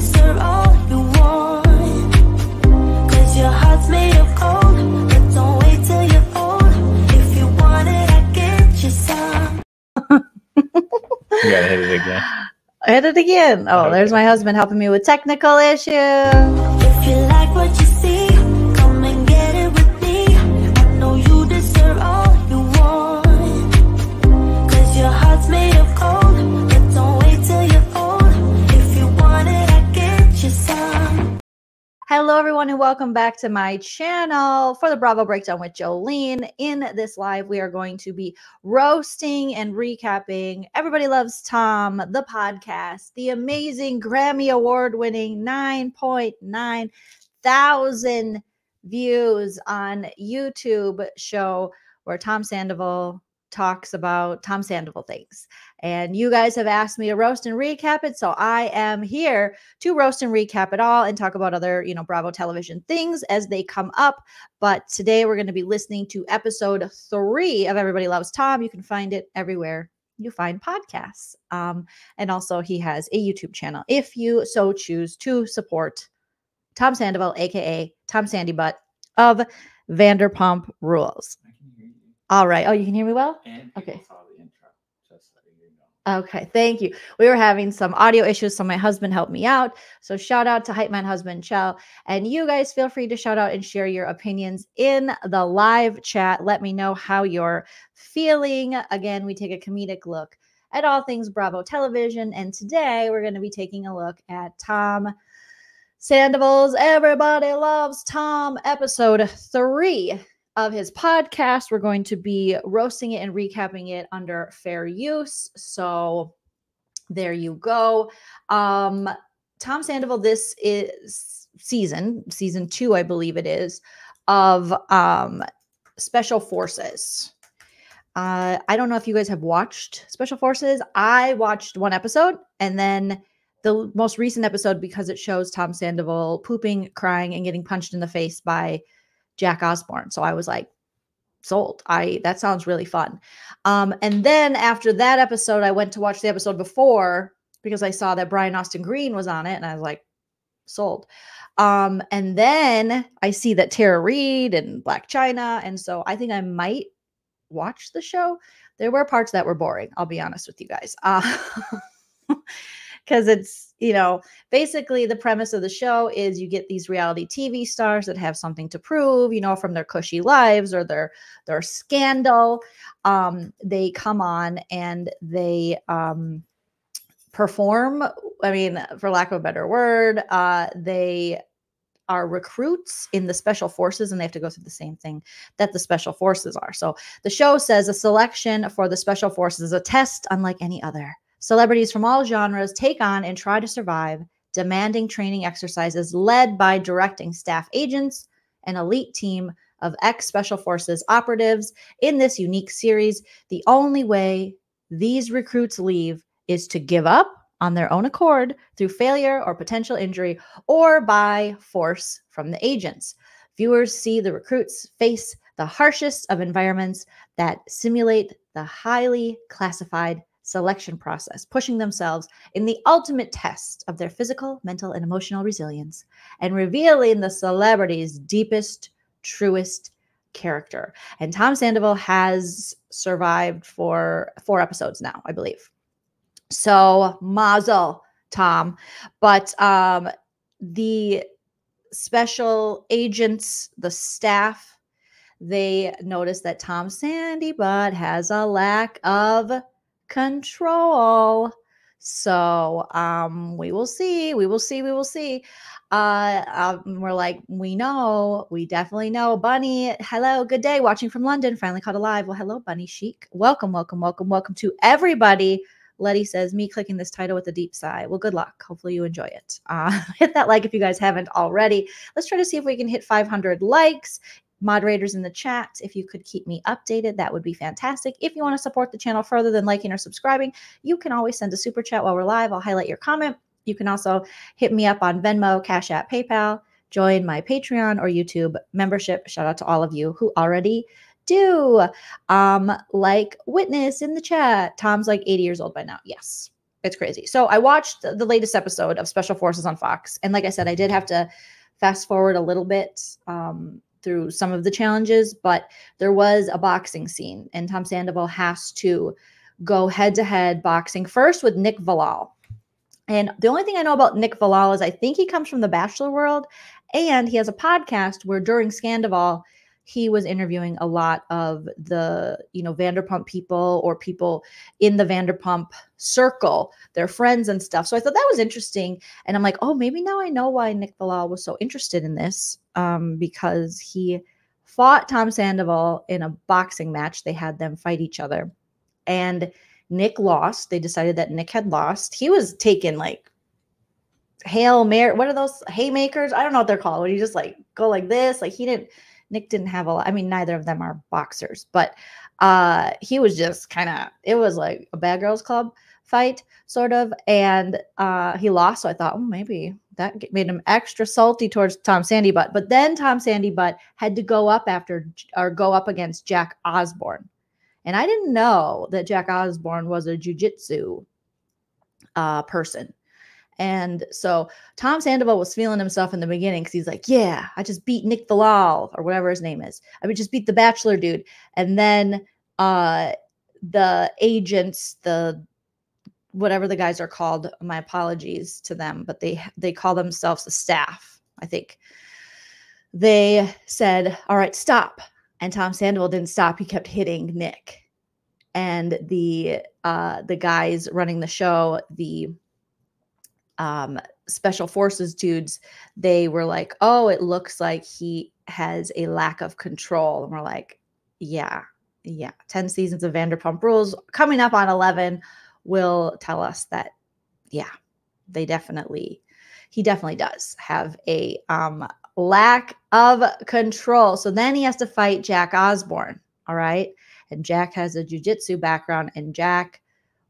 sister all you want, 'cause your heart's made of gold, but don't wait till you're old. If you want it, I get you some. You gotta hit it again. I hit it again. Oh, okay. There's my husband helping me with technical issues. If you like what you see, come and get it with me. I know you deserve all you want, 'cause your heart's made of gold, but don't wait till you're old. If you want it, I get you some. Hello, everyone, and welcome back to my channel for the Bravo Breakdown with Jolene. In this live, we are going to be roasting and recapping Everybody Loves Tom, the podcast, the amazing Grammy Award-winning 9.9 thousand views on YouTube show where Tom Sandoval talks about Tom Sandoval things. And you guys have asked me to roast and recap it. So I am here to roast and recap it all and talk about other, you know, Bravo television things as they come up. But today we're going to be listening to episode 3 of Everybody Loves Tom. You can find it everywhere you find podcasts. And also he has a YouTube channel if you so choose to support Tom Sandoval, AKA Tom Sandy Butt of Vanderpump Rules. All right. Oh, you can hear me well? And okay. Saw the intro, just letting you know. Okay. Thank you. We were having some audio issues, so my husband helped me out. So shout out to Hype Man Husband Chell. And you guys feel free to shout out and share your opinions in the live chat. Let me know how you're feeling. Again, we take a comedic look at all things Bravo television. And today we're going to be taking a look at Tom Sandoval's Everybody Loves Tom episode 3. Of his podcast. We're going to be roasting it and recapping it under fair use. So there you go. Tom Sandoval, this is season 2, I believe it is, of Special Forces. I don't know if you guys have watched Special Forces. I watched one episode and then the most recent episode because it shows Tom Sandoval pooping, crying, and getting punched in the face by Jack Osbourne. So I was like, sold. That sounds really fun. And then after that episode, I went to watch the episode before because I saw that Brian Austin Green was on it. And I was like, sold. And then I see that Tara Reid and Blac Chyna. And so I think I might watch the show. There were parts that were boring. I'll be honest with you guys. Because it's, you know, basically the premise of the show is you get these reality TV stars that have something to prove, you know, from their cushy lives or their scandal. They come on and they perform. I mean, for lack of a better word, they are recruits in the special forces and they have to go through the same thing that the special forces are. So the show says a selection for the special forces is a test unlike any other. Celebrities from all genres take on and try to survive demanding training exercises led by directing staff agents, an elite team of ex-Special Forces operatives. In this unique series, the only way these recruits leave is to give up on their own accord through failure or potential injury or by force from the agents. Viewers see the recruits face the harshest of environments that simulate the highly classified selection process, pushing themselves in the ultimate test of their physical, mental, and emotional resilience, and revealing the celebrity's deepest, truest character. And Tom Sandoval has survived for 4 episodes now, I believe. So mazel, Tom. But the special agents, the staff, they notice that Tom Sandy Butt has a lack of control. So we will see. We will see. We will see. We're like, we know. We definitely know. Bunny, hello. Good day. Watching from London. Finally caught alive. Well, hello, Bunny Chic. Welcome, welcome, welcome, welcome to everybody. Letty says, me clicking this title with a deep sigh. Well, good luck. Hopefully you enjoy it. Hit that like if you guys haven't already. Let's try to see if we can hit 500 likes. Moderators in the chat, if you could keep me updated, that would be fantastic. If you want to support the channel further than liking or subscribing, you can always send a super chat while we're live. I'll highlight your comment. You can also hit me up on Venmo, Cash App, PayPal, join my Patreon or YouTube membership. Shout out to all of you who already do. Like Witness in the chat. Tom's like 80 years old by now. Yes. It's crazy. So I watched the latest episode of Special Forces on Fox. And like I said, I did have to fast forward a little bit through some of the challenges, but there was a boxing scene and Tom Sandoval has to go head-to-head boxing first with Nick Vallal. And the only thing I know about Nick Vallal is I think he comes from the Bachelor world, and he has a podcast where during Scandoval, he was interviewing a lot of the, you know, Vanderpump people or people in the Vanderpump circle, their friends and stuff. So I thought that was interesting. And I'm like, oh, maybe now I know why Nick Vallal was so interested in this, because he fought Tom Sandoval in a boxing match. They had them fight each other. And Nick lost. They decided that Nick had lost. He was taking like Hail Mary. What are those haymakers? I don't know what they're called. When you just like go like this, like he didn't. Nick didn't have a lot. I mean, neither of them are boxers, but he was just kind of, it was like a bad girls club fight sort of. And he lost. So I thought, oh, maybe that made him extra salty towards Tom Sandy Butt. But then Tom Sandy Butt had to go up after or go up against Jack Osbourne. And I didn't know that Jack Osbourne was a jujitsu person. And so Tom Sandoval was feeling himself in the beginning because he's like, yeah, I just beat Nick Vallal or whatever his name is. I mean, just beat the Bachelor dude. And then the agents, the whatever the guys are called, my apologies to them, but they call themselves the staff, I think. They said, all right, stop. And Tom Sandoval didn't stop. He kept hitting Nick. And the guys running the show, the special forces dudes, they were like, oh, it looks like he has a lack of control. And we're like, yeah. 10 seasons of Vanderpump Rules coming up on 11 will tell us that, yeah, he definitely does have a lack of control. So then he has to fight Jack Osbourne. All right. And Jack has a jujitsu background and Jack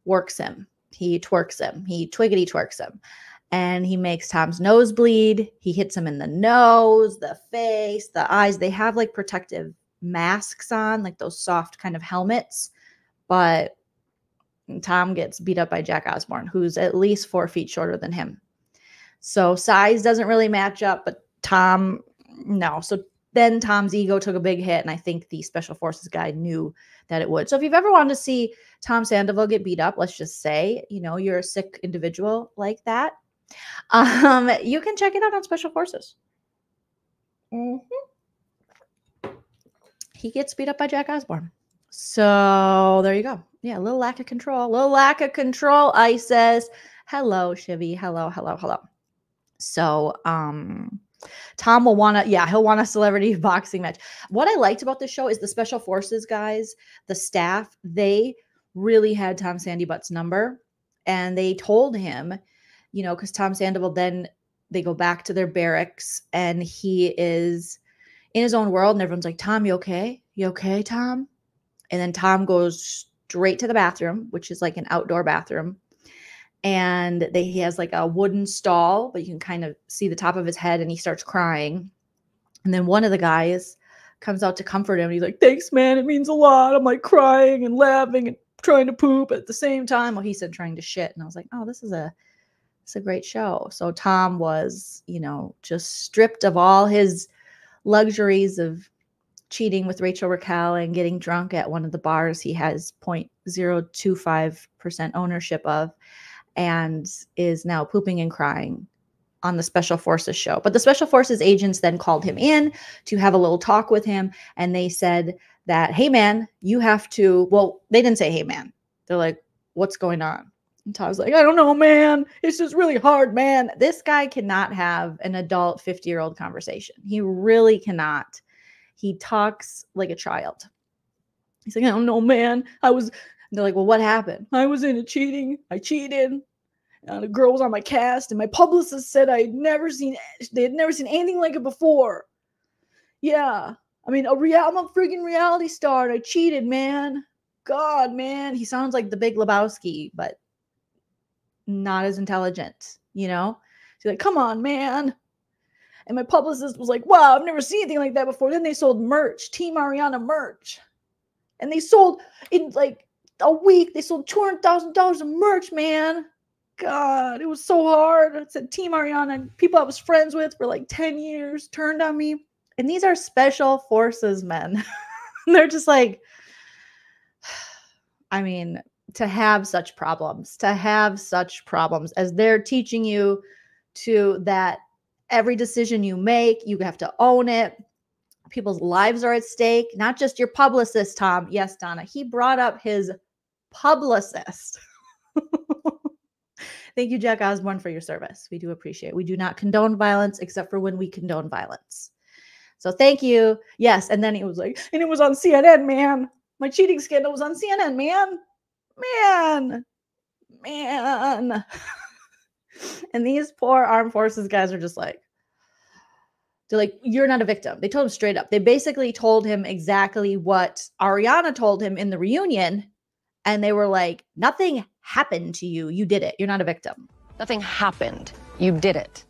works him. He twerks him. He twiggity twerks him. And he makes Tom's nose bleed. He hits him in the nose, the face, the eyes. They have like protective masks on, like those soft kind of helmets. But Tom gets beat up by Jack Osbourne, who's at least 4 feet shorter than him. So size doesn't really match up, but Tom, no. So then Tom's ego took a big hit, and I think the Special Forces guy knew that it would. So if you've ever wanted to see Tom Sandoval get beat up, let's just say, you know, you're a sick individual like that, you can check it out on Special Forces. He gets beat up by Jack Osbourne. So there you go. Yeah, a little lack of control. A little lack of control, I says. Hello, Chivy. Hello, hello, hello. So, Tom will want to, yeah, he'll want a celebrity boxing match. What I liked about this show is the Special Forces guys, the staff, they really had Tom Sandy Butt's number, and they told him, you know, because Tom Sandoval, then they go back to their barracks and he is in his own world and everyone's like, Tom, you okay? You okay, Tom? And then Tom goes straight to the bathroom, which is like an outdoor bathroom. And he has like a wooden stall, but you can kind of see the top of his head and he starts crying. And then one of the guys comes out to comfort him. And he's like, thanks, man. It means a lot. I'm like crying and laughing and trying to poop at the same time. Well, he said trying to shit. And I was like, oh, it's a great show. So Tom was, you know, just stripped of all his luxuries of cheating with Rachel Raquel and getting drunk at one of the bars he has 0.025% ownership of. And is now pooping and crying on the Special Forces show. But the Special Forces agents then called him in to have a little talk with him. And they said that, hey, man, you have to, well, they didn't say, hey, man. They're like, what's going on? And Tom's like, I don't know, man. It's just really hard, man. This guy cannot have an adult 50-year-old conversation. He really cannot. He talks like a child. He's like, I don't know, man. They're like, well, what happened? I was into cheating. I cheated. The girl was on my cast, and my publicist said they had never seen anything like it before. Yeah. I mean, I'm a freaking reality star, and I cheated, man. God, man. He sounds like the Big Lebowski, but not as intelligent, you know? She's like, come on, man. And my publicist was like, wow, I've never seen anything like that before. Then they sold merch, Team Ariana merch. And they sold in like a week, they sold $200,000 of merch, man. God, it was so hard. I said, Team Ariana, people I was friends with for like 10 years turned on me. And these are special forces men. They're just like, I mean, to have such problems as they're teaching you to, that every decision you make, you have to own it. People's lives are at stake, not just your publicist, Tom. Yes, Donna. He brought up his publicist. Thank you, Jack Osbourne, for your service. We do appreciate it. We do not condone violence except for when we condone violence. So thank you. Yes. And then he was like, and it was on CNN, man. My cheating scandal was on CNN, man. Man. And these poor armed forces guys are just like, they're like, you're not a victim. They told him straight up. They basically told him exactly what Ariana told him in the reunion. And they were like, nothing happened to you. You did it. You're not a victim. Nothing happened. You did it.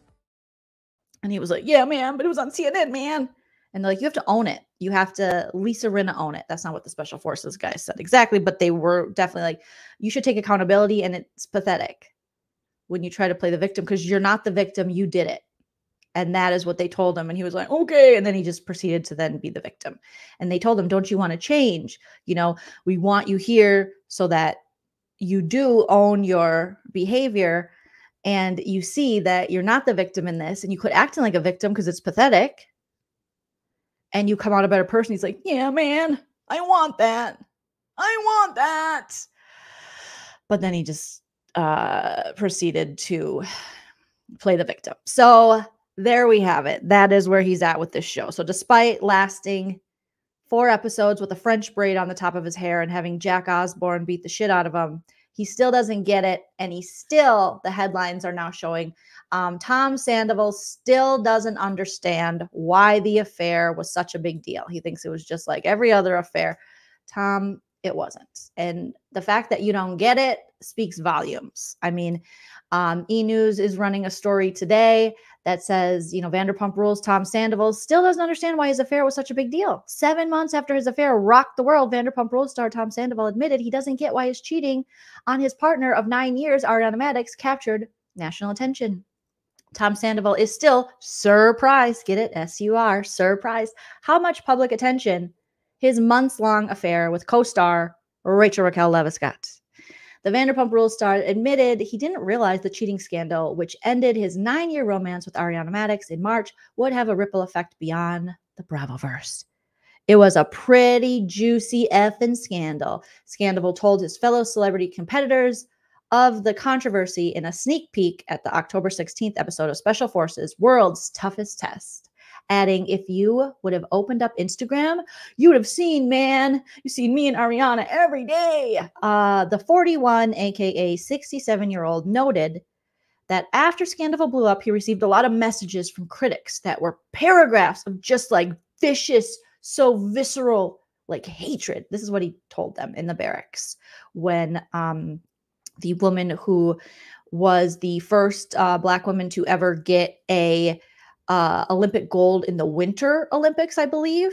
And he was like, yeah, man, but it was on CNN, man. And they're like, you have to own it. You have to, Lisa Rinna, own it. That's not what the special forces guys said exactly, but they were definitely like, you should take accountability. And it's pathetic when you try to play the victim, because you're not the victim. You did it. And that is what they told him. And he was like, okay. And then he just proceeded to then be the victim. And they told him, don't you want to change? You know, we want you here so that you do own your behavior. And you see that you're not the victim in this. And you quit acting like a victim because it's pathetic. And you come out a better person. He's like, yeah, man, I want that. I want that. But then he just proceeded to play the victim. So there we have it. That is where he's at with this show. So despite lasting 4 episodes with a French braid on the top of his hair and having Jack Osbourne beat the shit out of him, he still doesn't get it. And he still, the headlines are now showing, Tom Sandoval still doesn't understand why the affair was such a big deal. He thinks it was just like every other affair. Tom, it wasn't. And the fact that you don't get it speaks volumes. I mean, E! News is running a story today that says, you know, Vanderpump Rules, Tom Sandoval still doesn't understand why his affair was such a big deal. 7 months after his affair rocked the world, Vanderpump Rules star Tom Sandoval admitted he doesn't get why his cheating on his partner of 9 years, Ariana Madix, captured national attention. Tom Sandoval is still surprised. Get it? S-U-R, surprised. How much public attention his months-long affair with co-star Rachel Raquel Leviss got. The Vanderpump Rules star admitted he didn't realize the cheating scandal, which ended his 9-year romance with Ariana Madix in March, would have a ripple effect beyond the Bravoverse. It was a pretty juicy effing scandal. Scandoval told his fellow celebrity competitors of the controversy in a sneak peek at the October 16th episode of Special Forces: World's Toughest Test, adding, if you would have opened up Instagram, you would have seen, man, you've seen me and Ariana every day. The 41, aka 67-year-old, noted that after Scandoval blew up, he received a lot of messages from critics that were paragraphs of just like vicious, so visceral, like hatred. This is what he told them in the barracks when the woman who was the first Black woman to ever get a Olympic gold in the Winter Olympics, I believe.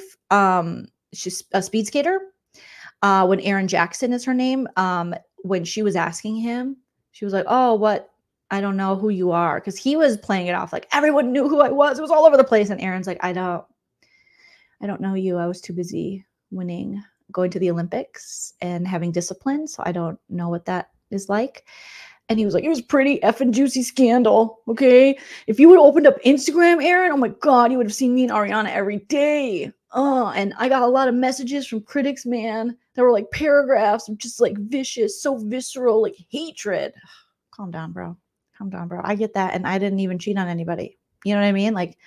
She's a speed skater. When Erin Jackson is her name, when she was asking him, she was like, oh, what? I don't know who you are. Because he was playing it off like everyone knew who I was. It was all over the place. And Erin's like, I don't know you. I was too busy winning, going to the Olympics and having discipline. So I don't know what that is like. And he was like, it was pretty effing juicy scandal, okay? If you would have opened up Instagram, Erin, oh my God, you would have seen me and Ariana every day. And I got a lot of messages from critics, man, that were like paragraphs of just like vicious, so visceral, like hatred. Calm down, bro. Calm down, bro. I get that. And I didn't even cheat on anybody. You know what I mean? Like,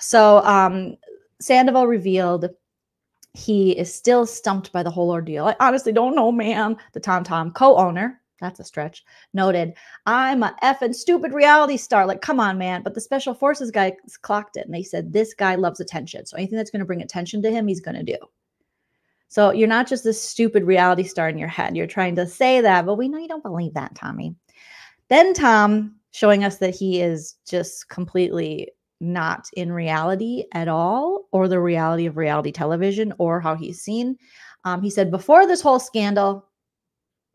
So Sandoval revealed he is still stumped by the whole ordeal. I honestly don't know, man. The TomTom co-owner, that's a stretch, noted, I'm a effing stupid reality star. Like, come on, man. But the special forces guys clocked it. And they said, this guy loves attention. So anything that's going to bring attention to him, he's going to do. So you're not just this stupid reality star in your head. You're trying to say that, but we know you don't believe that, Tommy. Then Tom showing us that he is just completely not in reality at all, or the reality of reality television, or how he's seen. He said, before this whole scandal,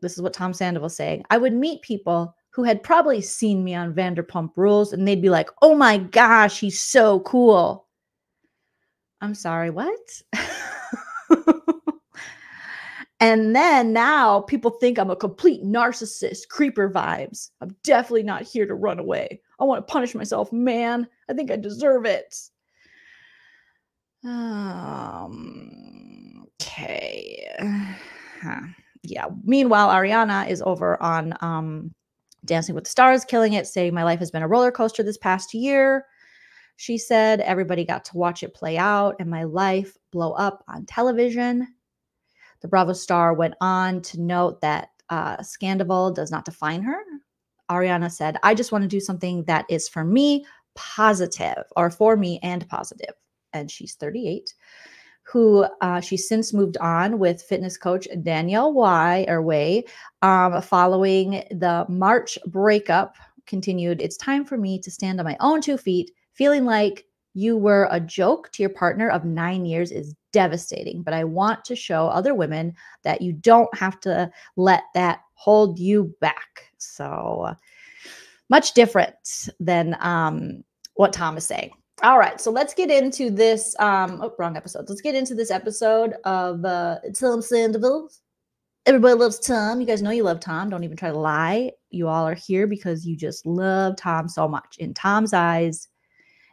This is what Tom Sandoval is saying. I would meet people who had probably seen me on Vanderpump Rules, and they'd be like, oh my gosh, he's so cool. I'm sorry, what? And then now people think I'm a complete narcissist, creeper vibes. I'm definitely not here to run away. I want to punish myself, man. I think I deserve it. Okay. Huh. Yeah. Meanwhile, Ariana is over on Dancing with the Stars, killing it, saying my life has been a roller coaster this past year. She said everybody got to watch it play out and my life blow up on television. The Bravo star went on to note that Scandoval does not define her. Ariana said, I just want to do something that is for me positive, or for me and positive. And she's 38, who she's since moved on with fitness coach Danielle Way, following the March breakup, continued, it's time for me to stand on my own 2 feet. Feeling like you were a joke to your partner of 9 years is devastating, but I want to show other women that you don't have to let that hold you back. So much different than what Tom is saying. All right, so let's get into this. Oh, wrong episode. Let's get into this episode of Tom Sandoval. Everybody loves Tom. You guys know you love Tom. Don't even try to lie. You all are here because you just love Tom so much. In Tom's eyes,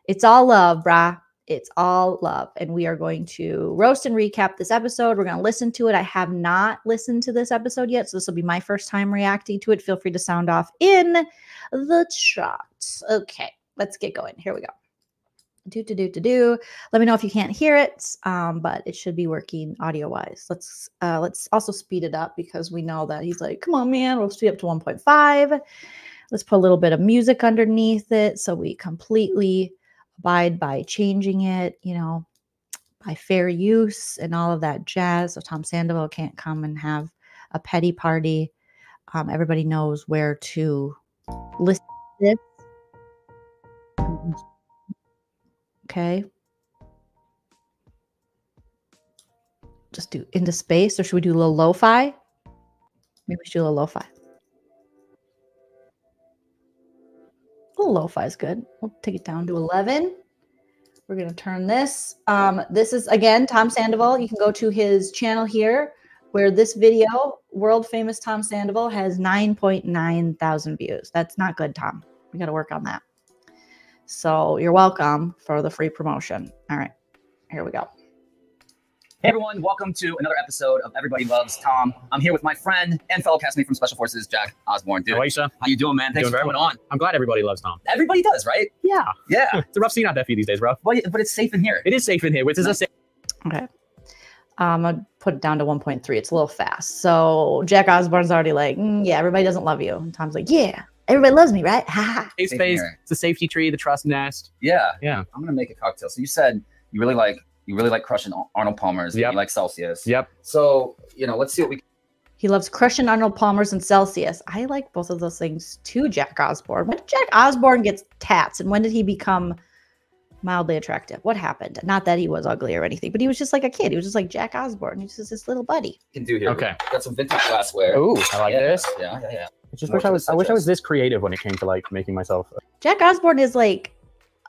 it's all love, brah. It's all love. And we are going to roast and recap this episode. We're going to listen to it. I have not listened to this episode yet, so this will be my first time reacting to it. Feel free to sound off in the chat. Okay, let's get going. Here we go. Do. Let me know if you can't hear it, but it should be working audio-wise. Let's also speed it up because we know that he's like, come on, man, we'll speed up to 1.5. Let's put a little bit of music underneath it so we completely abide by changing it, you know, by fair use and all of that jazz. So Tom Sandoval can't come and have a petty party. Everybody knows where to listen to this. Okay. Just do Into Space, or should we do a little lo-fi? Maybe we should do a little lo-fi. A little lo-fi is good. We'll take it down to 11. We're going to turn this. This is, again, Tom Sandoval. You can go to his channel here where this video, world famous Tom Sandoval, has 9.9 thousand views. That's not good, Tom. We got to work on that. So you're welcome for the free promotion. All right, here we go. Hey everyone, welcome to another episode of Everybody Loves Tom. I'm here with my friend and fellow castmate from Special Forces, Jack Osbourne. Dude, how are you, sir? How you doing, man? Thanks for coming on. I'm glad everybody loves Tom. Everybody does, right? Yeah. Yeah. It's a rough scene out there for you these days, bro. But it's safe in here. It is safe in here, which is a safe. Okay. I'll put it down to 1.3. It's a little fast. So Jack Osbourne's already like, yeah, everybody doesn't love you. And Tom's like, yeah. Everybody loves me, right? Safe space. It's the safety tree, the trust nest. Yeah. Yeah. I'm gonna make a cocktail. So you said you really like crushing Arnold Palmer's. Yep. You like Celsius. Yep. So, you know, let's see what we can. He loves crushing Arnold Palmer's and Celsius. I like both of those things too, Jack Osbourne. When did Jack Osbourne get tats and when did he become mildly attractive? What happened? Not that he was ugly or anything, but he was just like a kid. He was just like Jack Osbourne. He was just this little buddy. Can do here. Okay. Got some vintage glassware. Ooh, I like this. Yeah. I wish I was this creative when it came to like making myself. Jack Osbourne is like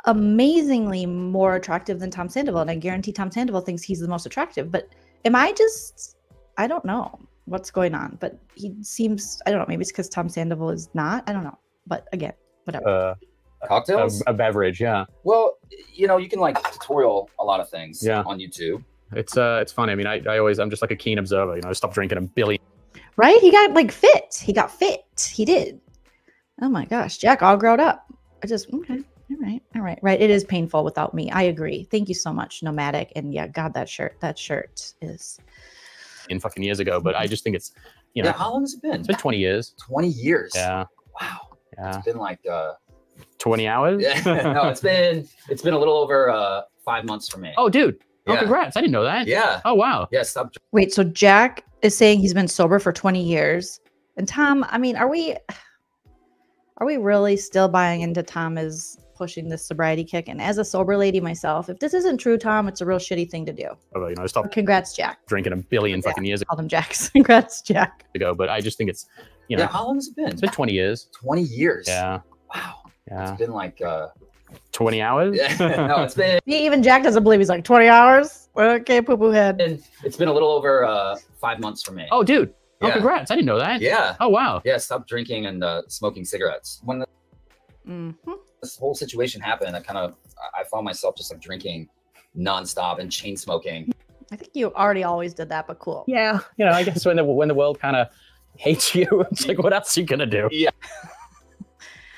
amazingly more attractive than Tom Sandoval, and I guarantee Tom Sandoval thinks he's the most attractive. But am I just? I don't know what's going on, but he seems. I don't know. Maybe it's because Tom Sandoval is not. I don't know. But again, whatever. Cocktails, a beverage, yeah. Well, you know, you can like tutorial a lot of things on YouTube. It's funny. I mean, I'm just like a keen observer. You know, I stopped drinking a billion. Right? He got like fit. He got fit. He did. Oh my gosh. Jack all grown up. I just, okay. All right. It is painful without me. I agree. Thank you so much, Nomadic. And yeah, God, that shirt is. In fucking years ago, but I just think it's, you know. Yeah, how long has it been? It's been 20 years. 20 years. Yeah. Wow. Yeah. It's been like 20 hours? Yeah. No, it's been a little over 5 months for me. Oh, dude. Oh, yeah. Congrats. I didn't know that. Yeah. Oh, wow. Yeah, stop. Wait, so Jack is saying he's been sober for 20 years. And Tom, I mean, are we really still buying into Tom as pushing this sobriety kick. And as a sober lady myself, if this isn't true, Tom, it's a real shitty thing to do. Oh, you know, I stopped. Congrats, Jack. Drinking a billion fucking years ago. Call them Jacks. Congrats, Jack. Ago, but I just think it's, you know. Yeah, how long has it been? It's been 20 years. 20 years. Yeah. Wow. Yeah. It's been like 20 hours. Yeah. No, it's been. Even Jack doesn't believe. He's like 20 hours. Okay, poo poo head. And it's been a little over 5 months for me. Oh, dude. Oh, yeah. Congrats. I didn't know that. Yeah. Oh, wow. Yeah, stop drinking and smoking cigarettes. When the, this whole situation happened, I found myself just like drinking nonstop and chain smoking. I think you already always did that, but cool. Yeah. You know, I guess when the world kind of hates you, it's like, what else are you going to do? Yeah.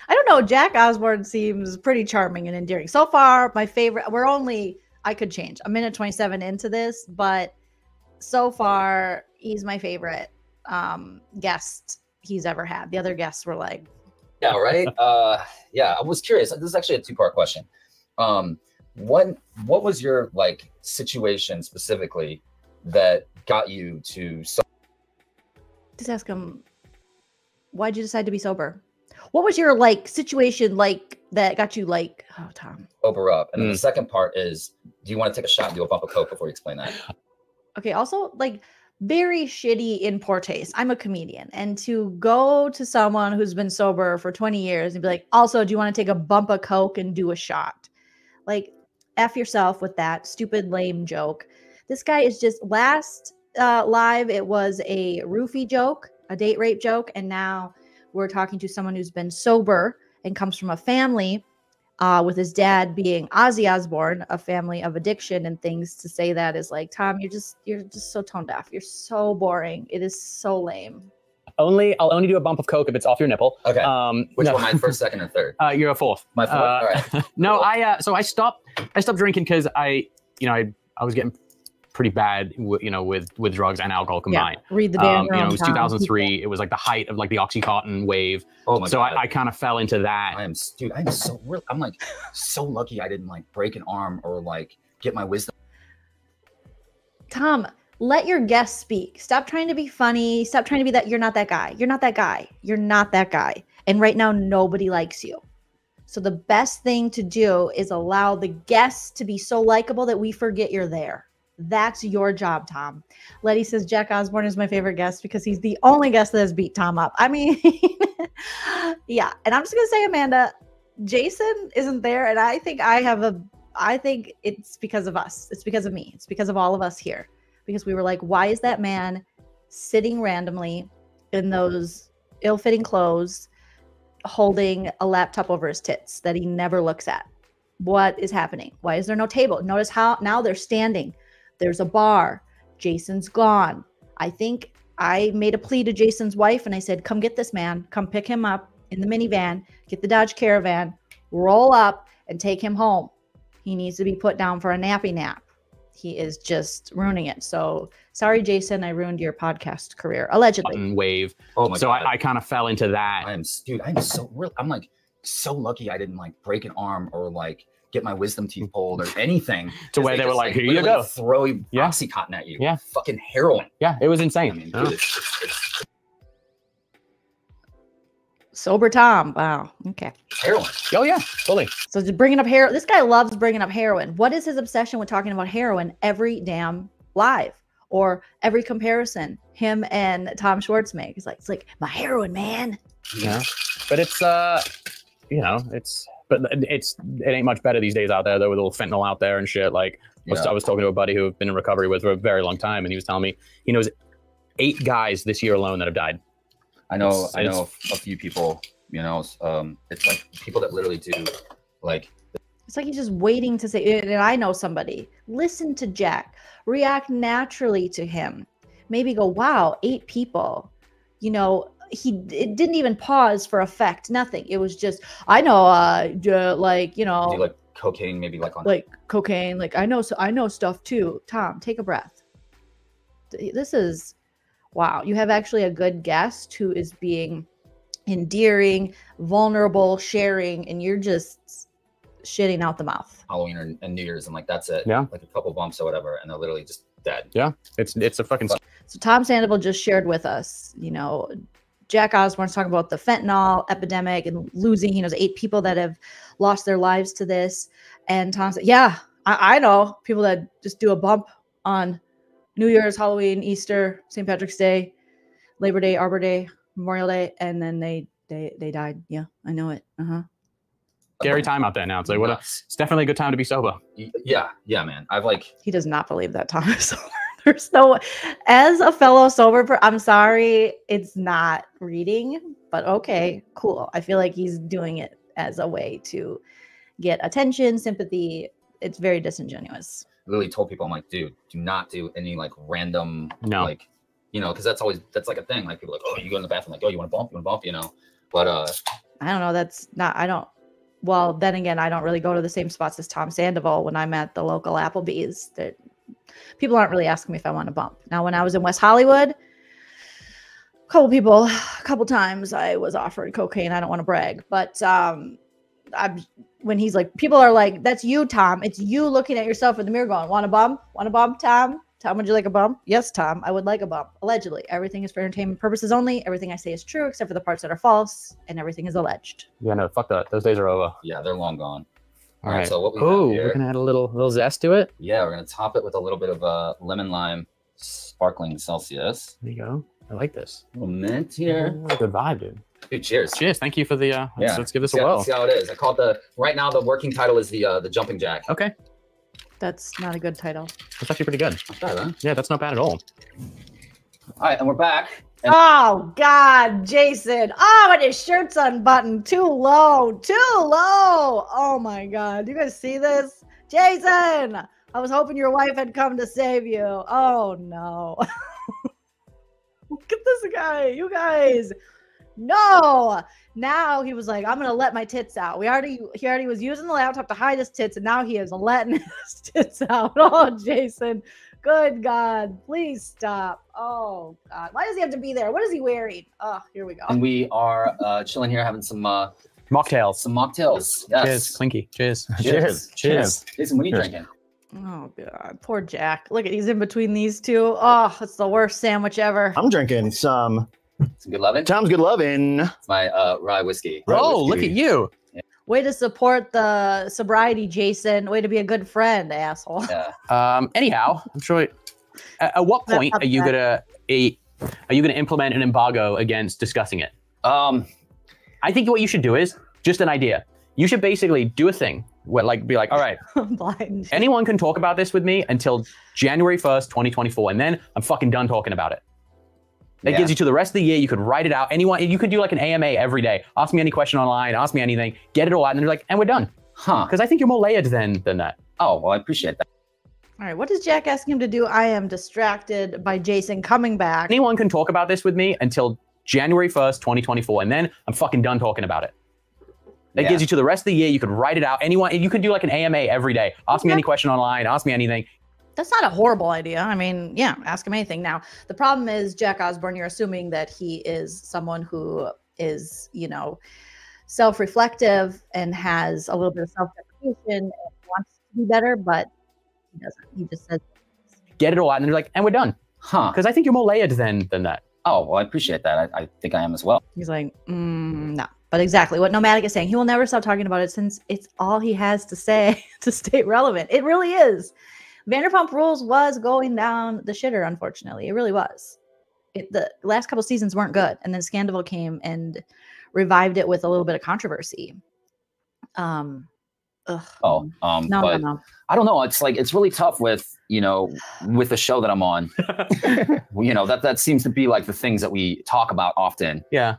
I don't know. Jack Osbourne seems pretty charming and endearing. So far, my favorite, we're only, I could change. I'm a minute 27 into this, but so far, he's my favorite. Guest he's ever had. The other guests were like, yeah, right. Yeah, I was curious. This is actually a two-part question. What was your like situation specifically that got you to? Just ask him. Why'd you decide to be sober? What was your like situation like that got you like, oh, Tom, sober up? And then the second part is, do you want to take a shot and do a bump of coke before you explain that? Okay. Also, like. Very shitty in poor taste. I'm a comedian. And to go to someone who's been sober for 20 years and be like, also, do you want to take a bump of coke and do a shot? Like, F yourself with that stupid, lame joke. This guy is just last live. It was a roofie joke, a date rape joke. And now we're talking to someone who's been sober and comes from a family with his dad being Ozzy Osbourne, a family of addiction and things. To say that is like, Tom, you're just so tone deaf. You're so boring. It is so lame. I'll only do a bump of coke if it's off your nipple. Okay. Which one? My first, second, or third? You're a fourth. My fourth. All right. No, so I stopped drinking because I was getting pretty bad, with drugs and alcohol combined. Yeah. Read the damn it was 2003. It was like the height of like the Oxycontin wave. Oh my God. I kind of fell into that. I'm so real. I'm like so lucky I didn't like break an arm or like get my wisdom. Tom, let your guests speak. Stop trying to be funny. Stop trying to be that. You're not that guy. You're not that guy. You're not that guy. And right now nobody likes you. So the best thing to do is allow the guests to be so likable that we forget you're there. That's your job, Tom. Letty says Jack Osbourne is my favorite guest because he's the only guest that has beat Tom up. I mean, yeah. And I'm just gonna say, Amanda, Jason isn't there, and I think it's because of us. It's because of me. It's because of all of us here. Because we were like, why is that man sitting randomly in those ill-fitting clothes, holding a laptop over his tits that he never looks at? What is happening? Why is there no table? Notice how now they're standing. There's a bar. Jason's gone. I think I made a plea to Jason's wife and I said, come get this man. Come pick him up in the minivan, get the Dodge Caravan, roll up and take him home. He needs to be put down for a nappy nap. He is just ruining it. So sorry, Jason, I ruined your podcast career, allegedly. Wave. Oh my God. So I kind of fell into that. I'm so real. I'm like so lucky I didn't like break an arm or like get my wisdom teeth pulled or anything. To where they were like, here you go. Throw Oxycontin at you. Yeah. Fucking heroin. Yeah, it was insane. I mean, dude, it's sober Tom. Wow. Okay. Heroin. Oh, yeah. Totally. So just bringing up heroin. This guy loves bringing up heroin. What is his obsession with talking about heroin every damn live or every comparison him and Tom Schwartz make? It's like my heroin, man. Yeah. But it's, it ain't much better these days out there though, with all fentanyl out there and shit. Like I was talking to a buddy who I've been in recovery with for a very long time, and he was telling me he knows 8 guys this year alone that have died. I know a few people, it's like people that literally do like, it's like he's just waiting to say, and I know somebody, listen to Jack, react naturally to him. Maybe go, wow, 8 people, it didn't even pause for effect. Nothing. It was just, I know, do like cocaine, maybe like on like cocaine. Like I know stuff too. Tom, take a breath. This is, wow. You have actually a good guest who is being endearing, vulnerable, sharing, and you're just shitting out the mouth. Halloween and New Year's. And like, that's it. Yeah. Like a couple bumps or whatever. And they're literally just dead. Yeah. It's a fucking. So Tom Sandoval just shared with us, Jack Osbourne's talking about the fentanyl epidemic and losing, he knows 8 people that have lost their lives to this. And Tom said, yeah, I know people that just do a bump on New Year's, Halloween, Easter, St. Patrick's Day, Labor Day, Arbor Day, Memorial Day, and then they died. Yeah, I know it. Uh-huh. Scary time out there now. It's like, what a, it's definitely a good time to be sober. Yeah. Yeah, man. I've like, he does not believe that Tom is sober. There's no, as a fellow sober, I'm sorry, it's not reading, but okay, cool. I feel like he's doing it as a way to get attention, sympathy. It's very disingenuous. I literally told people, I'm like, dude, do not do any like random, like, you know, because that's always, that's like a thing. Like people are like, oh, you go in the bathroom, like, oh, you want to bump, you know? But I don't know. That's not, I don't. Well, then again, I don't really go to the same spots as Tom Sandoval when I'm at the local Applebee's. That people aren't really asking me if I want to bump. Now, when I was in West Hollywood, a couple times I was offered cocaine. I don't want to brag, but when he's like, people are like, that's you, Tom. It's you looking at yourself in the mirror going, want a bump? Want a bump, Tom? Tom, would you like a bump? Yes, Tom, I would like a bump. Allegedly, everything is for entertainment purposes only. Everything I say is true, except for the parts that are false, and everything is alleged. Yeah, no, fuck that. Those days are over. Yeah, they're long gone. All right. So what we have here, we're gonna add a little zest to it. Yeah, we're gonna top it with a little bit of lemon lime sparkling Celsius. There you go. I like this. A little mint here. Oh, good vibe, dude. Dude, cheers. Cheers. Thank you for the. Let's give this a whirl. See how it is. I called the right now. The working title is the jumping jack. Okay. That's not a good title. That's actually pretty good. Bad, huh? Yeah, that's not bad at all. All right, and we're back. And oh, God, Jason. Oh, and his shirt's unbuttoned. Too low. Too low. Oh, my God. Do you guys see this? Jason, I was hoping your wife had come to save you. Oh, no. Look at this guy. You guys. No. Now he was like, I'm going to let my tits out. He already was using the laptop to hide his tits, and now he is letting his tits out. Oh, Jason. Good God. Please stop. Oh, God. Why does he have to be there? What is he wearing? Oh, here we go. And we are chilling here having some mocktails. Some mocktails. Yes. Cheers. Clinky. Cheers. Cheers. Cheers. Jason, what are you drinking? Oh, God. Poor Jack. Look at, he's in between these two. Oh, it's the worst sandwich ever. I'm drinking some good lovin'. Tom's good lovin'. It's my rye whiskey. Oh, look at you. Yeah. Way to support the sobriety, Jason. Way to be a good friend, asshole. Yeah. Anyhow, I'm sure. At what point are you gonna implement an embargo against discussing it? I think what you should do is just an idea. You should basically do a thing where, like, be like, all right, I'm blind. Anyone can talk about this with me until January 1st, 2024, and then I'm fucking done talking about it. That gives you to the rest of the year. You could write it out. Anyone, you could do like an AMA every day. Ask me any question online. Ask me anything. Get it all out. And then you're like, and we're done. Huh. Because I think you're more layered than that. Oh, well, I appreciate that. All right. What does Jack ask him to do? I am distracted by Jason coming back. Anyone can talk about this with me until January 1st, 2024. And then I'm fucking done talking about it. That gives you to the rest of the year. You could write it out. Anyone, you could do like an AMA every day. Ask me any question online. Ask me anything. That's not a horrible idea. I mean, yeah, ask him anything. Now, the problem is Jack Osbourne, you're assuming that he is someone who is, you know, self-reflective and has a little bit of self-deprecation and wants to be better, but he doesn't. He just says, get it all out. And they're like, and we're done. Huh. Because I think you're more layered than that. Oh, well, I appreciate that. I think I am as well. He's like, no. But exactly what Nomadic is saying. He will never stop talking about it since it's all he has to say to stay relevant. It really is. Vanderpump Rules was going down the shitter, unfortunately. It really was. The last couple seasons weren't good. And then Scandoval came and revived it with a little bit of controversy. No. I don't know. It's like, it's really tough with, you know, with the show that I'm on. You know, that seems to be like the things that we talk about often. Yeah.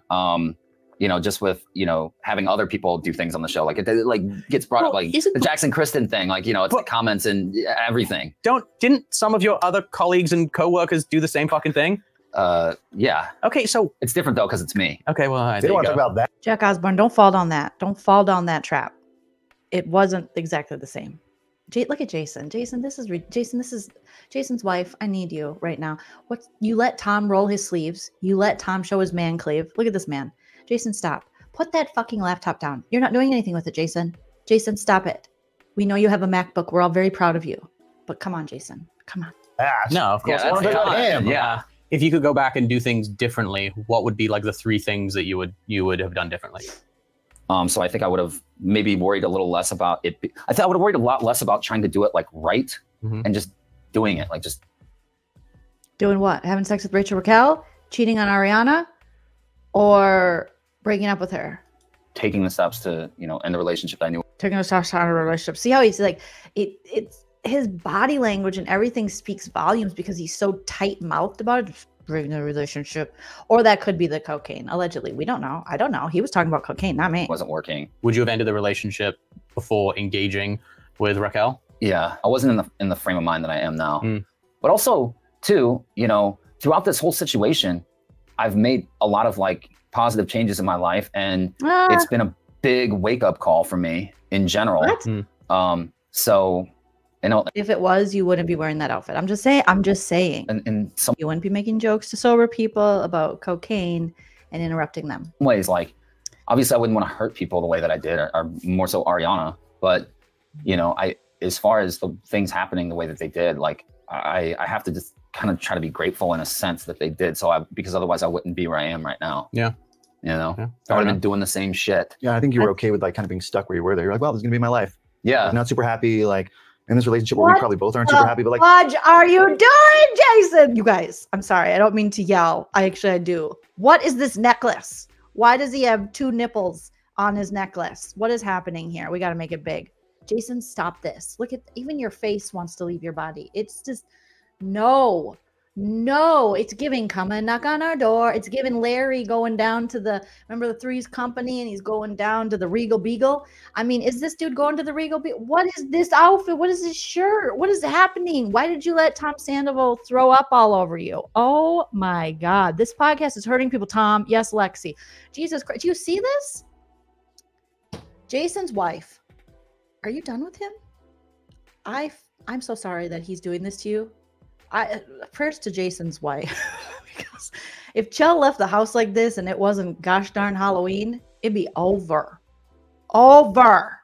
You know, just with, you know, having other people do things on the show. Like it like gets brought up, like the Jackson Kristen thing, like, you know, it's like comments and everything. Didn't some of your other colleagues and coworkers do the same fucking thing? Yeah. Okay, so it's different though, because it's me. Okay, well, I didn't want to talk about that. Jack Osbourne, don't fall down that. Don't fall down that trap. It wasn't exactly the same. Look at Jason. Jason, this is Jason's wife. I need you right now. You let Tom roll his sleeves. You let Tom show his man cave. Look at this man. Jason, stop. Put that fucking laptop down. You're not doing anything with it, Jason. Jason, stop it. We know you have a MacBook. We're all very proud of you. But come on, Jason. Come on. No, of course. Yeah. if you could go back and do things differently, what would be like the three things that you would have done differently? So I think I would have maybe worried a little less about it. I thought I would have worried a lot less about trying to do it like right, and just doing it, like just doing what? Having sex with Rachel Raquel, cheating on Ariana, or breaking up with her? Taking the steps to, you know, end the relationship that I knew. Taking the steps to end a relationship. See how he's like, it's his body language and everything speaks volumes because he's so tight-mouthed about it. Breaking the relationship. Or that could be the cocaine, allegedly. We don't know. I don't know. He was talking about cocaine, not me. It wasn't working. Would you have ended the relationship before engaging with Raquel? Yeah, I wasn't in the frame of mind that I am now. But also, too, you know, throughout this whole situation, I've made a lot of like positive changes in my life, and it's been a big wake-up call for me in general. So, you know, if it was, you wouldn't be wearing that outfit. I'm just saying. And some, you wouldn't be making jokes to sober people about cocaine and interrupting them. Ways like, obviously, I wouldn't want to hurt people the way that I did, or more so Ariana. But you know, as far as the things happening the way that they did, like I have to just kind of try to be grateful in a sense that they did. So because otherwise I wouldn't be where I am right now. Yeah. You know, I would have been doing the same shit. Yeah, I think you were okay with like kind of being stuck where you were there. You're like, well, this is gonna be my life. Yeah. I'm not super happy. Like, in this relationship where we probably both aren't super happy, but like, what are you doing, Jason? You guys, I'm sorry. I don't mean to yell. I do. What is this necklace? Why does he have two nipples on his necklace? What is happening here? We got to make it big. Jason, stop this. Look at, even your face wants to leave your body. It's just, no. It's giving, come and knock on our door. It's giving Larry going down to the, remember the Three's Company, and he's going down to the Regal Beagle. I mean, is this dude going to the Regal Beagle? What is this outfit? What is this shirt? What is happening? Why did you let Tom Sandoval throw up all over you? Oh my God. This podcast is hurting people, Tom. Yes, Lexi. Jesus Christ. Do you see this? Jason's wife. Are you done with him? I'm so sorry that he's doing this to you. Prayers to Jason's wife, because if Chell left the house like this and it wasn't gosh darn Halloween, it'd be over. God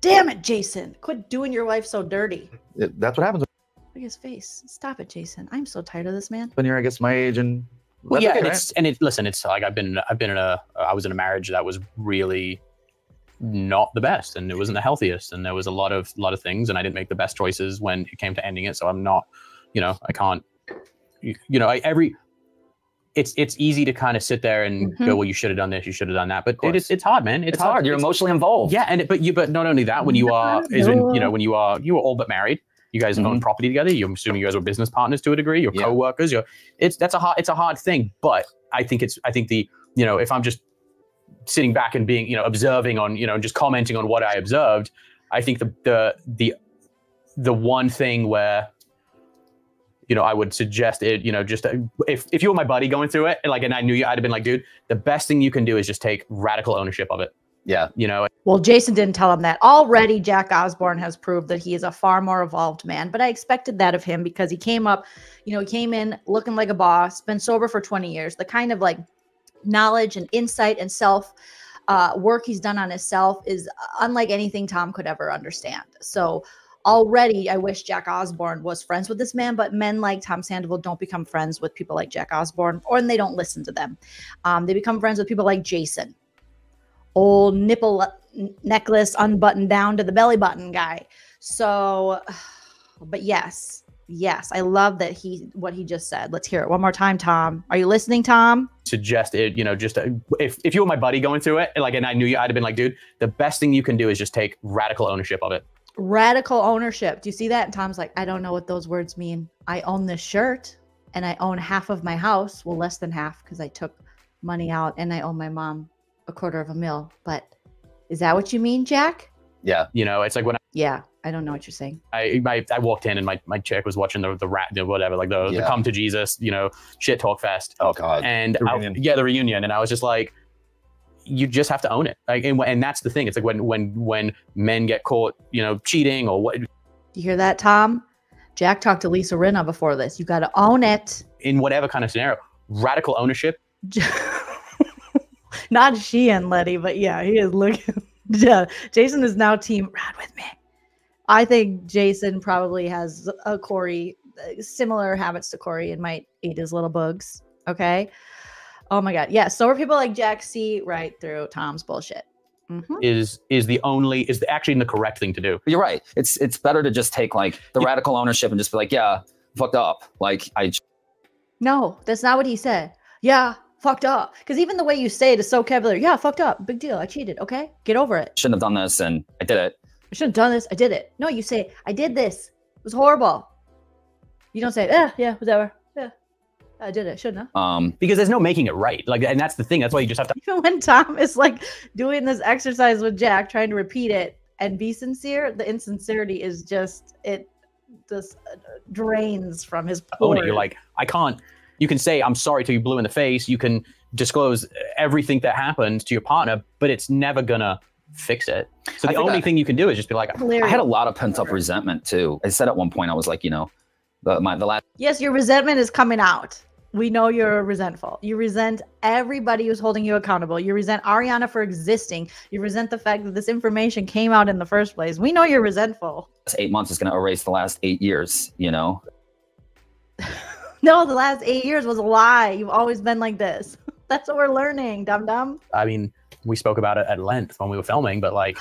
damn it, Jason. Quit doing your wife so dirty. That's what happens. Look at his face. Stop it, Jason. I'm so tired of this man. When you're, I guess, my age and... Well, yeah, and it's like I've been I was in a marriage that was really... not the best, and it wasn't the healthiest, and there was a lot of things, and I didn't make the best choices when it came to ending it. So I'm not, you know, I can't, you know, it's easy to kind of sit there and go, well, you should have done this, you should have done that, but it's hard, man. It's hard. You're emotionally involved. Yeah, but not only that, when you are, is when, you know, when you were all but married, you guys have owned property together. You're assuming you guys were business partners to a degree. You're co-workers. It's a hard thing, but I think the, you know, if I'm just sitting back and being, you know, observing on, you know, just commenting on what I observed, I think the one thing where, you know, I would suggest it, you know, just if you were my buddy going through it, and like, and I knew you, I'd have been like, dude, the best thing you can do is just take radical ownership of it. Yeah. You know, well, Jason didn't tell him that. Already Jack Osbourne has proved that he is a far more evolved man, but I expected that of him because he came up, you know, he came in looking like a boss, been sober for 20 years, the kind of like knowledge and insight and self work he's done on himself is unlike anything Tom could ever understand. So already I wish Jack Osbourne was friends with this man, but men like Tom Sandoval don't become friends with people like Jack Osbourne, and they don't listen to them. They become friends with people like Jason, old nipple necklace unbuttoned down to the belly button guy. So, but yes, I love that what he just said. Let's hear it one more time, Tom. Are you listening, Tom? Suggest it, you know, just if you were my buddy going through it, like, and I knew you, I'd have been like, dude, the best thing you can do is just take radical ownership of it. Radical ownership. Do you see that? And Tom's like, I don't know what those words mean. I own this shirt and I own half of my house. Well, less than half because I took money out, and I owe my mom $0.25 million. But is that what you mean, Jack? Yeah. You know, it's like when I don't know what you're saying. I walked in and my chick was watching the Come to Jesus, you know, shit talk fest. Oh God. And the reunion. And I was just like, you just have to own it. Like, and that's the thing. It's like when men get caught, you know, cheating or what. You hear that, Tom? Jack talked to Lisa Rinna before this. You got to own it. In whatever kind of scenario, radical ownership. Not she and Letty, but yeah, he is looking. Jason is now team ride with me. I think Jason probably has a Corey similar habits to Corey and might eat his little bugs. Okay. Oh my God. Yeah. So are people like Jack see right through Tom's bullshit. Mm-hmm. is actually the correct thing to do. You're right. It's better to just take like the radical ownership and just be like, yeah, fucked up. Like no, that's not what he said. Yeah, fucked up. Because even the way you say it is so vocabulary. Yeah, fucked up. Big deal. I cheated. Okay, get over it. Shouldn't have done this, and I did it. I shouldn't have done this. I did it. No, you say I did this. It was horrible. You don't say yeah, whatever. I did it, shouldn't I? Because there's no making it right. Like, and that's the thing. That's why you just have to. Even when Tom is like doing this exercise with Jack, trying to repeat it and be sincere, the insincerity is just, it just drains from his pores. You're like, I can't. You can say I'm sorry till you blue in the face. You can disclose everything that happened to your partner, but it's never gonna fix it. So the only thing you can do is just be like, clearly. I had a lot of pent up resentment too. I said at one point, I was like, you know, the last. Yes, your resentment is coming out. We know you're resentful. You resent everybody who's holding you accountable. You resent Ariana for existing. You resent the fact that this information came out in the first place. We know you're resentful. 8 months is going to erase the last 8 years, you know? No, the last 8 years was a lie. You've always been like this. That's what we're learning, dum-dum. I mean, we spoke about it at length when we were filming, but like,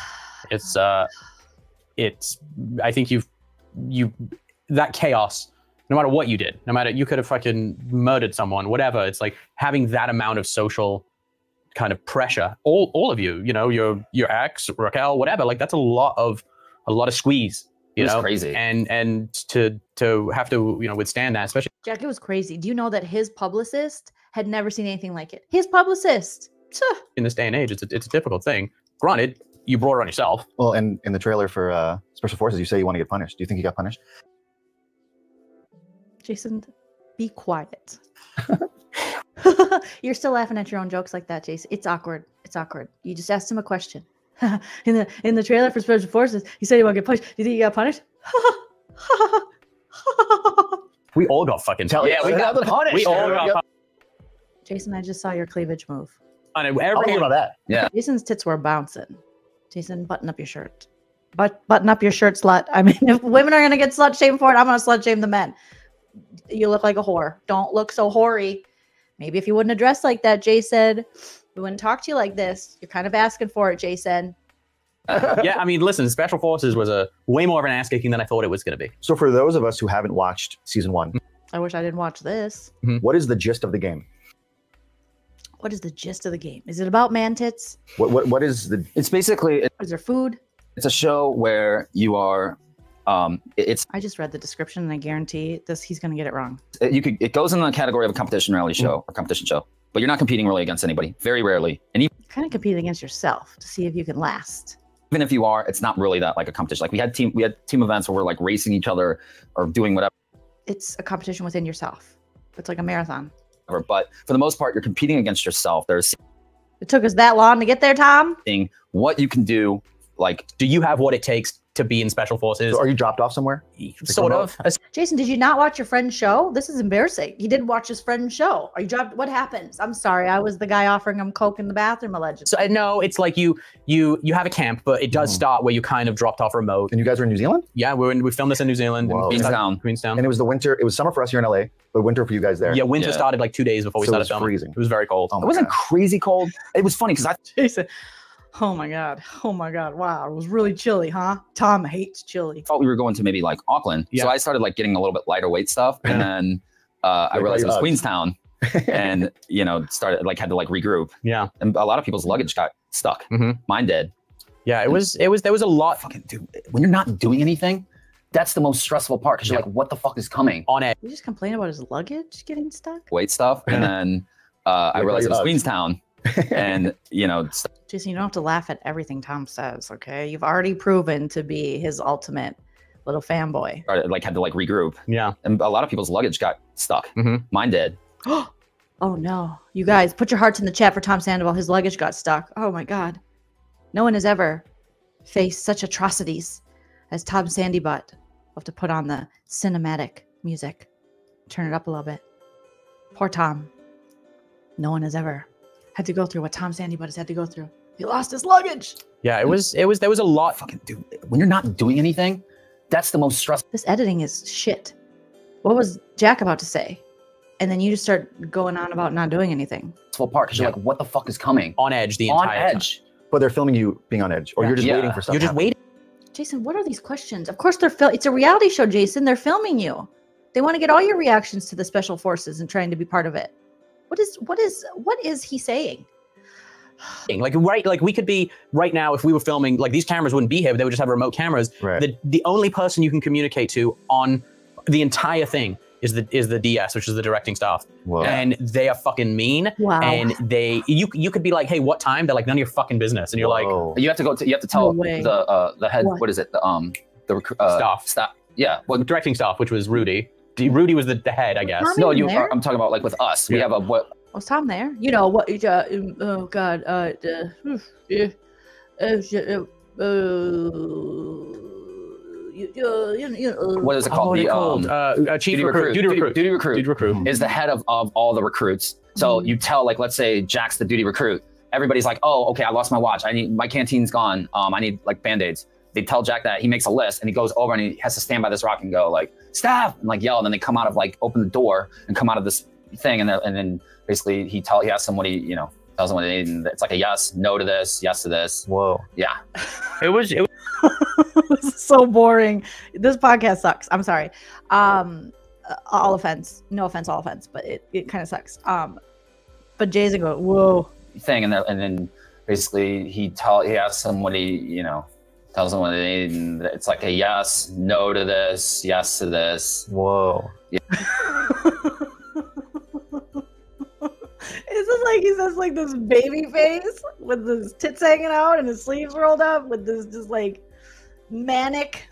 it's, I think that chaos, no matter what you did, no matter, you could have fucking murdered someone, whatever. It's like having that amount of social kind of pressure, all of you, you know, your ex, Raquel, whatever, like that's a lot of squeeze, you know, crazy. And to have to, you know, withstand that, especially. Jack, it was crazy. Do you know that his publicist had never seen anything like it? His publicist. In this day and age, it's a difficult thing. Granted, you brought it on yourself. Well, and in the trailer for Special Forces, you say you want to get punished. Do you think he got punished? Jason, be quiet. You're still laughing at your own jokes like that, Jason. It's awkward. It's awkward. You just asked him a question. In the trailer for Special Forces, he said he won't get punished. Do you think he got punished? We all got fucking punished. Yeah, we got punished. We all got punished. Jason, I just saw your cleavage move. I know everything about that. Yeah. Jason's tits were bouncing. Jason, button up your shirt. Button up your shirt, slut. I mean, if women are gonna get slut shamed for it, I'm gonna slut shame the men. You look like a whore. Don't look so hoary. Maybe if you wouldn't have dressed like that, Jason, we wouldn't talk to you like this. You're kind of asking for it, Jason. Yeah, I mean, listen, Special Forces was a way more of an ass-kicking than I thought it was going to be. So for those of us who haven't watched season one. I wish I didn't watch this. Mm-hmm. What is the gist of the game? What is the gist of the game? Is it about man tits? What is the... It's basically... Is there food? It's a show where you are... I just read the description and I guarantee this, he's going to get it wrong. It goes in the category of a competition reality show or competition show, but you're not competing really against anybody, very rarely. And you kind of compete against yourself to see if you can last. Even if you are, it's not really that like a competition. Like we had team events where we're like racing each other or doing whatever. It's a competition within yourself. It's like a marathon. But for the most part, you're competing against yourself. It took us that long to get there, Tom. What you can do, like, do you have what it takes to be in Special Forces? So are you dropped off somewhere? Sort of. Jason, did you not watch your friend's show? This is embarrassing. He did watch his friend's show. Are you dropped? What happens? I'm sorry. I was the guy offering him Coke in the bathroom, allegedly. So no, it's like you have a camp, but it does start where you kind of dropped off remote. And you guys were in New Zealand? Yeah, we filmed this in New Zealand. Whoa. In Queenstown. And it was the winter. It was summer for us here in LA, but winter for you guys there. Yeah, winter started like 2 days before we started filming. Freezing. It was very cold. Oh, it wasn't crazy cold. It was funny because Jason. Oh my God. Oh my God. Wow. It was really chilly, huh? Tom hates chilly. I thought we were going to maybe like Auckland. Yeah. So I started like getting a little bit lighter weight stuff. And then I realized it was Queenstown and, you know, had to like regroup. Yeah. And a lot of people's luggage got stuck. Mm-hmm. Mine did. Yeah. There was a lot. Fucking dude, when you're not doing anything, that's the most stressful part. Cause you're like, what the fuck is coming on it? You just complain about his luggage getting stuck? Weight stuff. And then I realized it was Queenstown. And you know, Jason, you don't have to laugh at everything Tom says. Okay, you've already proven to be his ultimate little fanboy. Had to like regroup. Yeah, and a lot of people's luggage got stuck. Mm-hmm. Mine did. Oh no, you guys, put your hearts in the chat for Tom Sandoval. His luggage got stuck. Oh my God, no one has ever faced such atrocities as Tom Sandy Butt. We'll have to put on the cinematic music, turn it up a little bit. Poor Tom. No one has ever had to go through what Tom Sandy Butt has had to go through. He lost his luggage. Yeah, there was a lot. Fucking dude, when you're not doing anything, that's the most stressful. This editing is shit. what was Jack about to say? And then you just start going on about not doing anything. Full part, because you're like, what the fuck is coming? On edge the entire time. On edge. But they're filming you being on edge, or you're just waiting for something. You're just waiting. Jason, what are these questions? Of course they're it's a reality show, Jason. They're filming you. They want to get all your reactions to the Special Forces and trying to be part of it. What is he saying? Like we could be right now, if we were filming, like these cameras wouldn't be here, but they would just have remote cameras. Right. The only person you can communicate to on the entire thing is the DS, which is the directing staff. Whoa. And they are fucking mean. Wow. And you could be like, hey, what time? They're like, none of your fucking business. And you're like, you have to go to, you have to tell the head, what is it? The staff. Yeah. Well, the directing staff, which was Rudy. Rudy was the head, I guess. No, you. I'm talking about like with us. Yeah. We have a what? Was Tom there? You know what? Oh God. What is it called? Chief recruit. Duty recruit is the head of all the recruits. So you tell, like, let's say Jack's the duty recruit. Everybody's like, oh, okay, I lost my watch. I need my canteen's gone. I need like Band-Aids. They tell Jack that, he makes a list and he goes over and he has to stand by this rock and go like, staff, and like yell. And then they come out of like, open the door and come out of this thing. And then basically he asks somebody, you know, tells them what they need. And it's like a yes, no to this, yes to this. Whoa. Yeah. It was this is so boring. This podcast sucks. I'm sorry. All offense, no offense, all offense, but it kind of sucks. But Jason goes, whoa. Thing. And then basically he asks somebody, you know, tells them what they need, and it's like a yes, no to this, yes to this. Whoa. Yeah. It's just like he says like this baby face with his tits hanging out and his sleeves rolled up with this just like manic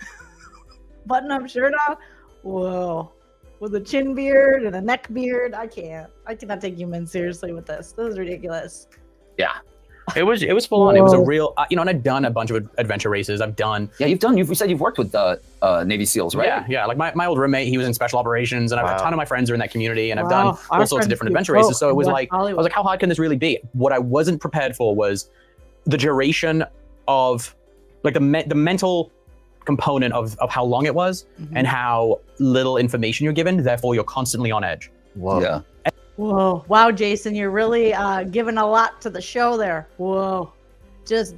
button-up shirt on. Whoa. With a chin beard and a neck beard. I can't. I cannot take you men seriously with this. This is ridiculous. Yeah. It was full on. It was a real, you know, and I've done a bunch of adventure races. I've done. Yeah, you said you've worked with Navy SEALs, right? Yeah, yeah. Like my old roommate, he was in special operations, and a ton of my friends are in that community, and I've done all sorts of different adventure races. So it was like, Hollywood. I was like, how hard can this really be? What I wasn't prepared for was the duration of, like the mental component of how long it was, and how little information you're given. Therefore, you're constantly on edge. Whoa. Yeah. Whoa. Wow, Jason, you're really giving a lot to the show there. Whoa.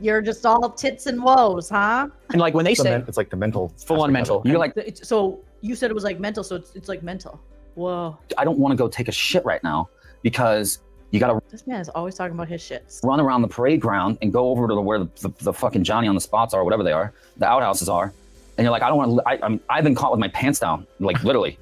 You're just all tits and woes, huh? And like when they say it's like the mental, full on mental. You're like, so you said it was like mental, so it's like mental. Whoa. I don't want to go take a shit right now because you gotta. This man is always talking about his shits. Run around the parade ground and go over to where the fucking Johnny on the spots are, whatever they are, the outhouses are, and you're like, I don't want to. I've been caught with my pants down, like literally.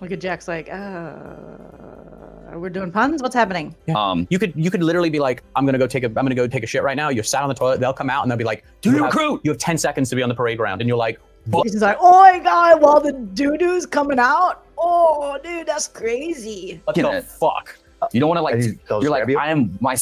Look at Jack's like, we're doing puns. What's happening? You could literally be like, I'm gonna go take a shit right now. You're sat on the toilet. They'll come out and they'll be like, recruit. You have 10 seconds to be on the parade ground, and you're like, what? He's like, oh my god, while the doo-doo's coming out. Oh, dude, that's crazy. What the fuck? You don't want to like. You're like, my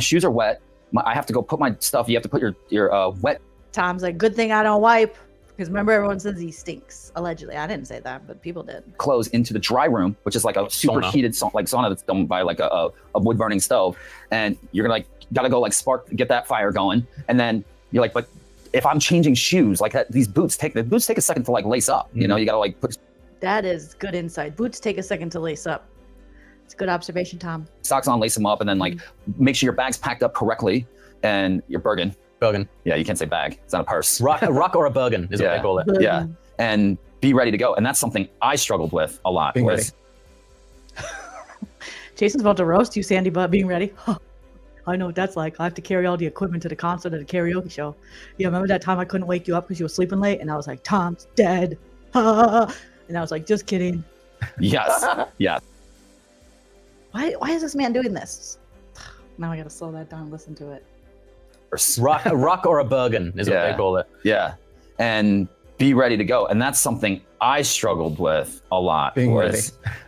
shoes are wet. I have to go put my stuff. You have to put your wet. Tom's like, good thing I don't wipe. Because remember, everyone says he stinks. Allegedly, I didn't say that, but people did. Clothes into the dry room, which is like a super heated like sauna that's done by like a wood burning stove, and you're gonna like gotta go like get that fire going, and then you're like, but if I'm changing shoes, like these boots take a second to like lace up. You know, you gotta like put. That is good insight. Boots take a second to lace up. It's a good observation, Tom. Socks on, lace them up, and then like make sure your bag's packed up correctly and your Bergen. Bergen. Yeah, you can't say bag. It's not a purse. A rock or a Bergen is what they call it. Bergen. Yeah, and be ready to go. And that's something I struggled with a lot. Jason's about to roast you, Sandy, but being ready. Oh, I know what that's like. I have to carry all the equipment to the concert at a karaoke show. Yeah, remember that time I couldn't wake you up because you were sleeping late? And I was like, Tom's dead. And I was like, just kidding. Yes, yeah. Why is this man doing this? Now I got to slow that down and listen to it. A rock or a Bergen is what they call it. Yeah, and be ready to go. And that's something I struggled with a lot. Being ready.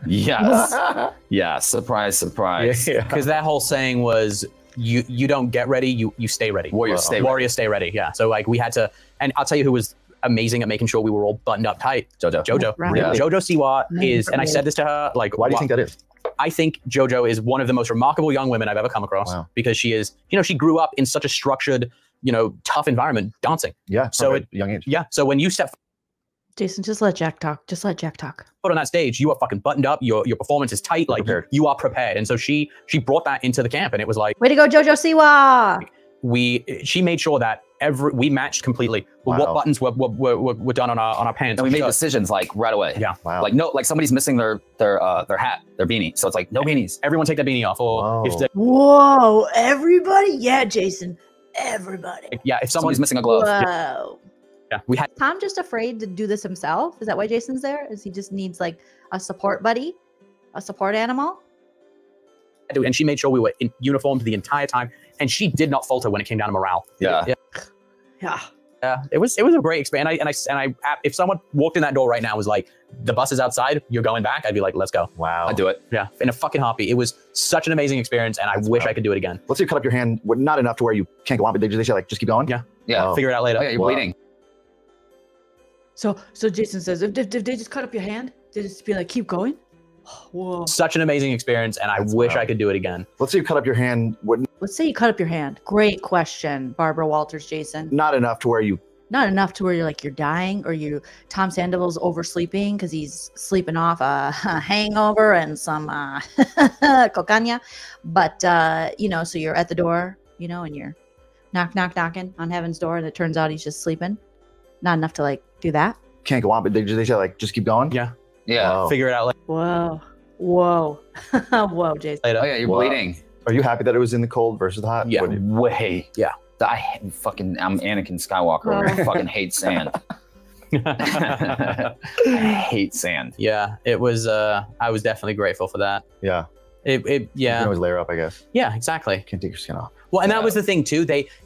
Yes. Yeah, surprise, surprise. Because that whole saying was, you don't get ready, you stay ready. Warriors stay ready, yeah. So like we had to, and I'll tell you who was amazing at making sure we were all buttoned up tight. JoJo. Really? Yeah. JoJo Siwa is, and I said this to her, like, why do you think that is? I think JoJo is one of the most remarkable young women I've ever come across because she is, you know, she grew up in such a structured, you know, tough environment dancing. Yeah. So at a young age. Yeah. So when you step Jason, just let Jack talk. Just let Jack talk. But on that stage, you are fucking buttoned up. Your performance is tight. Like you are prepared. And so she brought that into the camp, and it was like, way to go, JoJo Siwa. She made sure that we matched completely. Wow. What buttons were done on our pants? And we made decisions like right away. Yeah. Wow. Like no, like somebody's missing their hat, their beanie. So it's like no beanies. Everyone take that beanie off. Or whoa, everybody. Yeah, Jason. Everybody. Yeah. If somebody's missing a glove. Whoa. Yeah. Yeah, we had Tom just afraid to do this himself. Is that why Jason's there? Is he just needs like a support buddy, a support animal? And she made sure we were in uniform the entire time, and she did not falter when it came down to morale. Yeah, yeah, yeah. Yeah. It was a great experience. And I if someone walked in that door right now and was like, the bus is outside, you're going back, I'd be like, let's go. Wow. I'd do it. Yeah, in a fucking heartbeat. It was such an amazing experience, and I wish I could do it again. Let's say you cut up your hand, not enough to where you can't go on, but they say like just keep going. Yeah, yeah. Oh. Figure it out later. Oh, yeah, you're bleeding. So Jason says, if they just cut up your hand, they just be like, keep going. Whoa. Such an amazing experience, and I wish I could do it again. Let's say you cut up your hand. Let's say you cut up your hand. Great question, Barbara Walters, Jason. Not enough to where you're like, you're dying, or Tom Sandoval's oversleeping because he's sleeping off a hangover and some cocaine. But, you know, so you're at the door, you know, and you're knocking on heaven's door, and it turns out he's just sleeping. Not enough to like do that. Can't go on, but they say like just keep going. Yeah, yeah. Whoa. Figure it out. Like whoa, whoa, Jason. Oh yeah, you're bleeding. Are you happy that it was in the cold versus the hot? Yeah, way. Yeah, I'm Anakin Skywalker. I fucking hate sand. I hate sand. Yeah, it was. I was definitely grateful for that. Yeah. Yeah. You can always layer up, I guess. Yeah, exactly. You can't take your skin off. Well, and that was the thing too.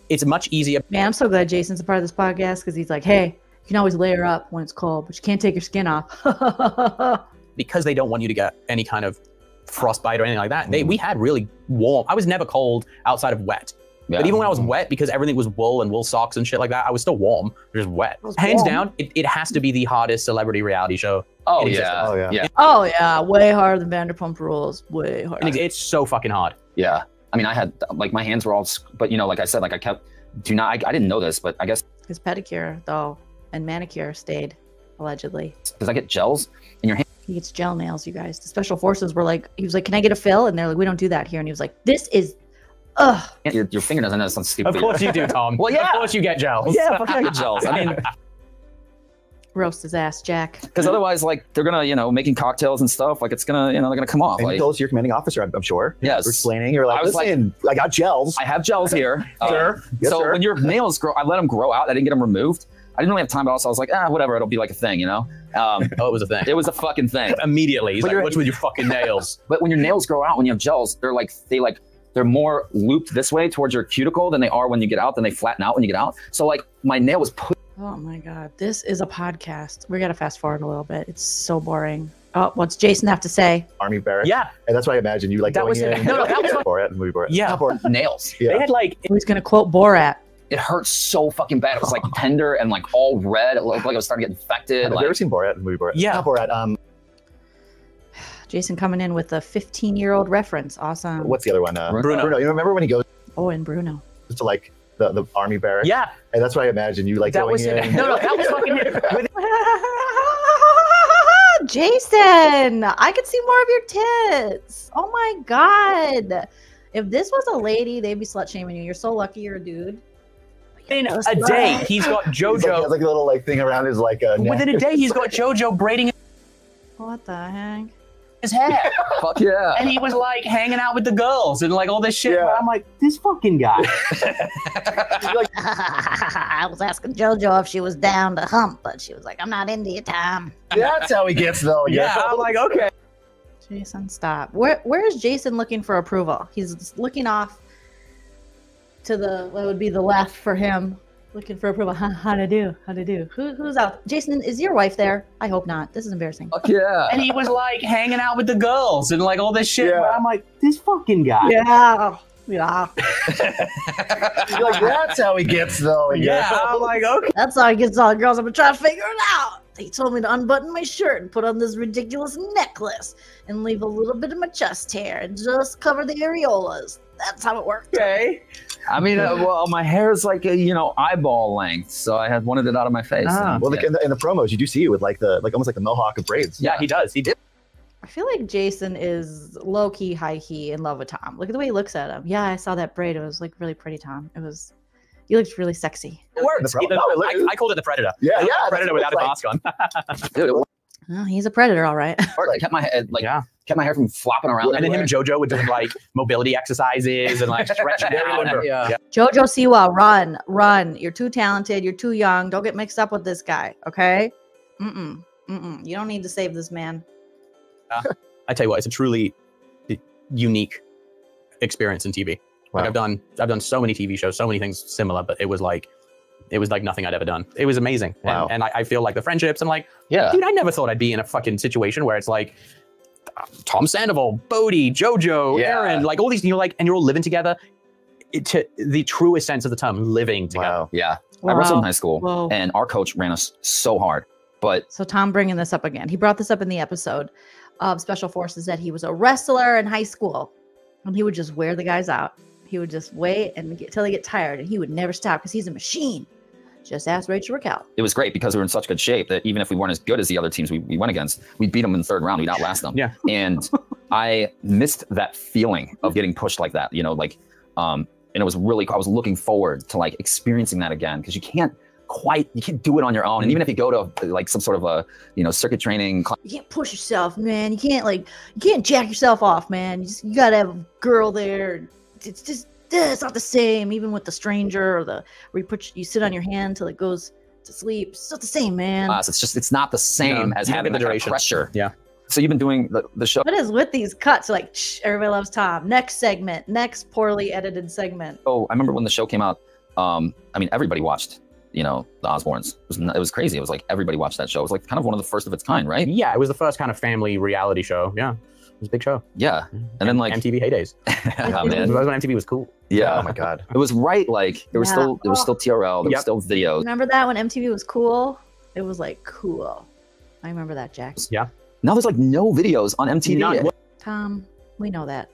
It's much easier. Man, I'm so glad Jason's a part of this podcast because he's like, hey, you can always layer up when it's cold, but you can't take your skin off. Because they don't want you to get any kind of frostbite or anything like that. We had really warm. I was never cold outside of wet. Yeah. But even when I was wet, because everything was wool and wool socks and shit like that, I was still warm, just wet. Hands down, it has to be the hardest celebrity reality show. Oh yeah. Oh yeah. Yeah. Oh yeah, way harder than Vanderpump Rules, way harder. And it's so fucking hard. Yeah. I mean, I had, like, my hands were all, but, you know, like I said, like, I kept, I didn't know this, but I guess. His pedicure, though, and manicure stayed, allegedly. Does I get gels in your hand? He gets gel nails, you guys. The Special Forces were like, he was like, can I get a fill? And they're like, we don't do that here. And he was like, this is, ugh. Your finger doesn't know something stupid. Of course you do, Tom. Well, yeah. Of course you get gels. Yeah, fucking I get gels. I mean. Roast his ass, Jack. Because otherwise, like, they're gonna, you know, making cocktails and stuff. Like, it's gonna, you know, they're gonna come off. And like, you're commanding officer, I'm sure. Yes. You're explaining. You're like, I got gels. I have gels here. Sure. Yes, so sir. When your nails grow, I let them grow out. I didn't get them removed. I didn't really have time, but also I was like, whatever. It'll be like a thing, you know? Oh, it was a thing. It was a fucking thing. Immediately. He's like, what's with your fucking nails? But when your nails grow out, when you have gels, they're more looped this way towards your cuticle than they are when you get out. Then they flatten out when you get out. So like my nail was put. Oh my God, this is a podcast. We gotta fast forward a little bit. It's so boring. Oh, what's Jason have to say? Army barracks. Yeah. And that's why I imagine you like that going in. No, that was Borat and movie Borat. Yeah, nails. Yeah. They had like, who's gonna quote Borat? It hurt so fucking bad. It was like tender and like all red. It looked like it was starting to get infected. Have you ever seen Borat and movie Borat? Yeah. Not Borat. Jason coming in with a 15-year-old reference. Awesome. What's the other one? Bruno. You remember when he goes? Oh, and Bruno. To like. The army barracks. Yeah. And that's what I imagine you like that going in. No, that was fucking it. Jason, I could see more of your tits. Oh my God. If this was a lady, they'd be slut shaming you. You're so lucky you're a dude. Within a day, he's got JoJo. He has like a little like thing around his like neck. Within a day, he's got JoJo braiding. What the heck? His hair. Fuck yeah. And he was like hanging out with the girls and like all this shit. Yeah. I'm like, this fucking guy. Like, I was asking JoJo if she was down to hump, but she was like, I'm not into your time. That's how he gets though. Yeah. I'm like, okay. Jason, stop. Where is Jason looking for approval? He's looking off to what would be the left for him. Looking for approval. How to do? Who's out? Jason, is your wife there? I hope not. This is embarrassing. Fuck yeah. And he was like hanging out with the girls and like all this shit. Yeah. I'm like, this fucking guy. Yeah. Yeah. Like, that's how he gets though. Yeah. I'm like, okay. That's how he gets all the girls. I'm gonna try to figure it out. They told me to unbutton my shirt and put on this ridiculous necklace and leave a little bit of my chest hair and just cover the areolas. That's how it worked. Okay. I mean, well, my hair is like, you know, eyeball length. So I had wanted it out of my face. Ah. And, well, yeah. Like in the promos, you do see it with like the, like almost like the mohawk of braids. Yeah, he does. He did. I feel like Jason is low key, high key in love with Tom. Look at the way he looks at him. Yeah, I saw that braid. It was like really pretty, Tom. It was, you looked really sexy. It works. I called it the Predator. Yeah, yeah. Predator without a mask on. Dude, it works. Oh, he's a predator, all right. Like, kept my head, like, yeah. Kept my hair from flopping around. And everywhere. Then him and JoJo would do like mobility exercises and like stretching out. Yeah. Yeah. JoJo Siwa, run. You're too talented. You're too young. Don't get mixed up with this guy, okay? You don't need to save this man. I tell you what, it's a truly unique experience in TV. Wow. Like I've done so many TV shows, so many things similar, but it was like nothing I'd ever done. It was amazing. Wow. And I feel like the friendships, I'm like, yeah, dude, I never thought I'd be in a fucking situation where it's like Tom Sandoval, Bodie, JoJo, Erin, like all these, you're like, and you're all living together. To the truest sense of the term, living together. Wow. Yeah. Wow. I wrestled in high school and our coach ran us so hard, but. So Tom bringing this up again, he brought this up in the episode of Special Forces that he was a wrestler in high school and he would just wear the guys out. He would just wait and get, till they get tired and he would never stop because he's a machine. Just ask Rachel Raquel. It was great because we were in such good shape that even if we weren't as good as the other teams we went against, we'd beat them in the third round, we'd outlast them. Yeah. And I missed that feeling of getting pushed like that, you know, like, and it was really, I was looking forward to like experiencing that again because you can't do it on your own. And even if you go to like some sort of a, you know, circuit training class. You can't push yourself, man. You can't like, you can't jack yourself off, man. You gotta have a girl there. It's just, it's not the same, even with the stranger or the, where you put, you sit on your hand till it goes to sleep. It's not the same, man. So it's just, it's not the same as having the duration. Kind of pressure. Yeah. So you've been doing the show. What is with these cuts? Like, Everybody Loves Tom. Next segment, next poorly edited segment. Oh, I remember when the show came out. I mean, everybody watched, you know, the Osbournes. It was crazy. It was like, everybody watched that show. It was like kind of one of the first of its kind, right? Yeah. It was the first kind of family reality show. Yeah. It was a big show. Yeah. And then like MTV heydays. Oh, man. That was when MTV was cool. Yeah. Oh my God. It was right. Like it was still, it was still TRL. There was still videos. Remember that when MTV was cool? It was like cool. I remember that, Jack. Yeah. Now there's like no videos on MTV. Tom, we know that.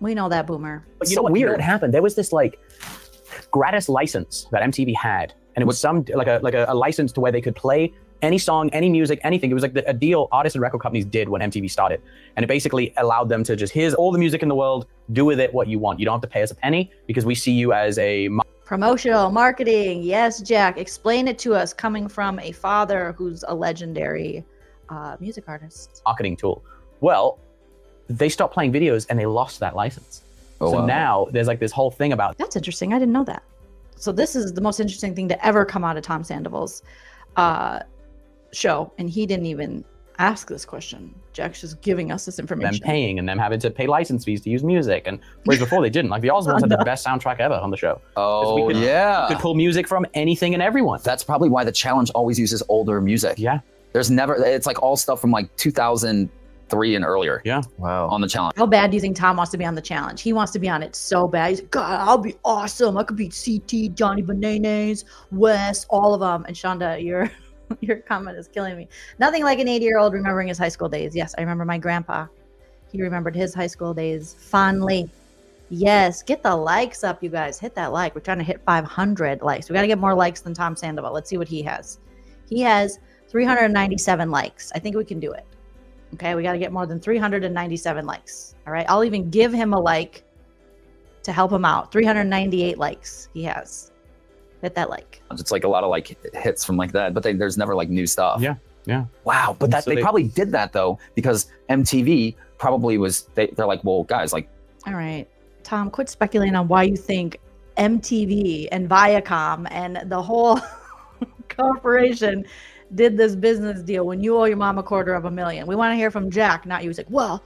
We know that, Boomer. But you know what weird happened? There was this like gratis license that MTV had. And it was some like a license to where they could play any song, any music, anything. It was like a deal artists and record companies did when MTV started. And it basically allowed them to just, here's all the music in the world, do with it what you want. You don't have to pay us a penny because we see you as a... Promotional marketing. Yes, Jack, explain it to us coming from a father who's a legendary music artist. Marketing tool. Well, they stopped playing videos and they lost that license. Oh, so now there's like this whole thing about... That's interesting. I didn't know that. So this is the most interesting thing to ever come out of Tom Sandoval's show, and he didn't even ask this question. Jack's just giving us this information. Them paying and them having to pay license fees to use music, and whereas before they didn't. Like the Osbournes had the best soundtrack ever on the show. Oh we could, yeah, could pull music from anything and everyone. That's probably why the challenge always uses older music. Yeah, there's never, it's like all stuff from like 2003 and earlier. Yeah, wow. On the challenge. How bad do you think Tom wants to be on the challenge? He wants to be on it so bad. He's like, God, I'll be awesome. I could beat CT, Johnny Bananas, Wes, all of them. And Shonda, your comment is killing me. Nothing like an 80-year-old remembering his high school days. Yes, I remember my grandpa. He remembered his high school days fondly. Yes, get the likes up, you guys. Hit that like. We're trying to hit 500 likes. We got to get more likes than Tom Sandoval. Let's see what he has. He has 397 likes. I think we can do it. Okay, we got to get more than 397 likes. All right, I'll even give him a like to help him out. 398 likes he has. Hit that like. It's like a lot of like hits from like that, but there's never like new stuff. Yeah, yeah. Wow, but that so they probably did that though because MTV probably was. They're like, well, guys, like. All right, Tom, quit speculating on why you think MTV and Viacom and the whole corporation did this business deal when you owe your mom $250,000. We want to hear from Jack, not you. He's like, well,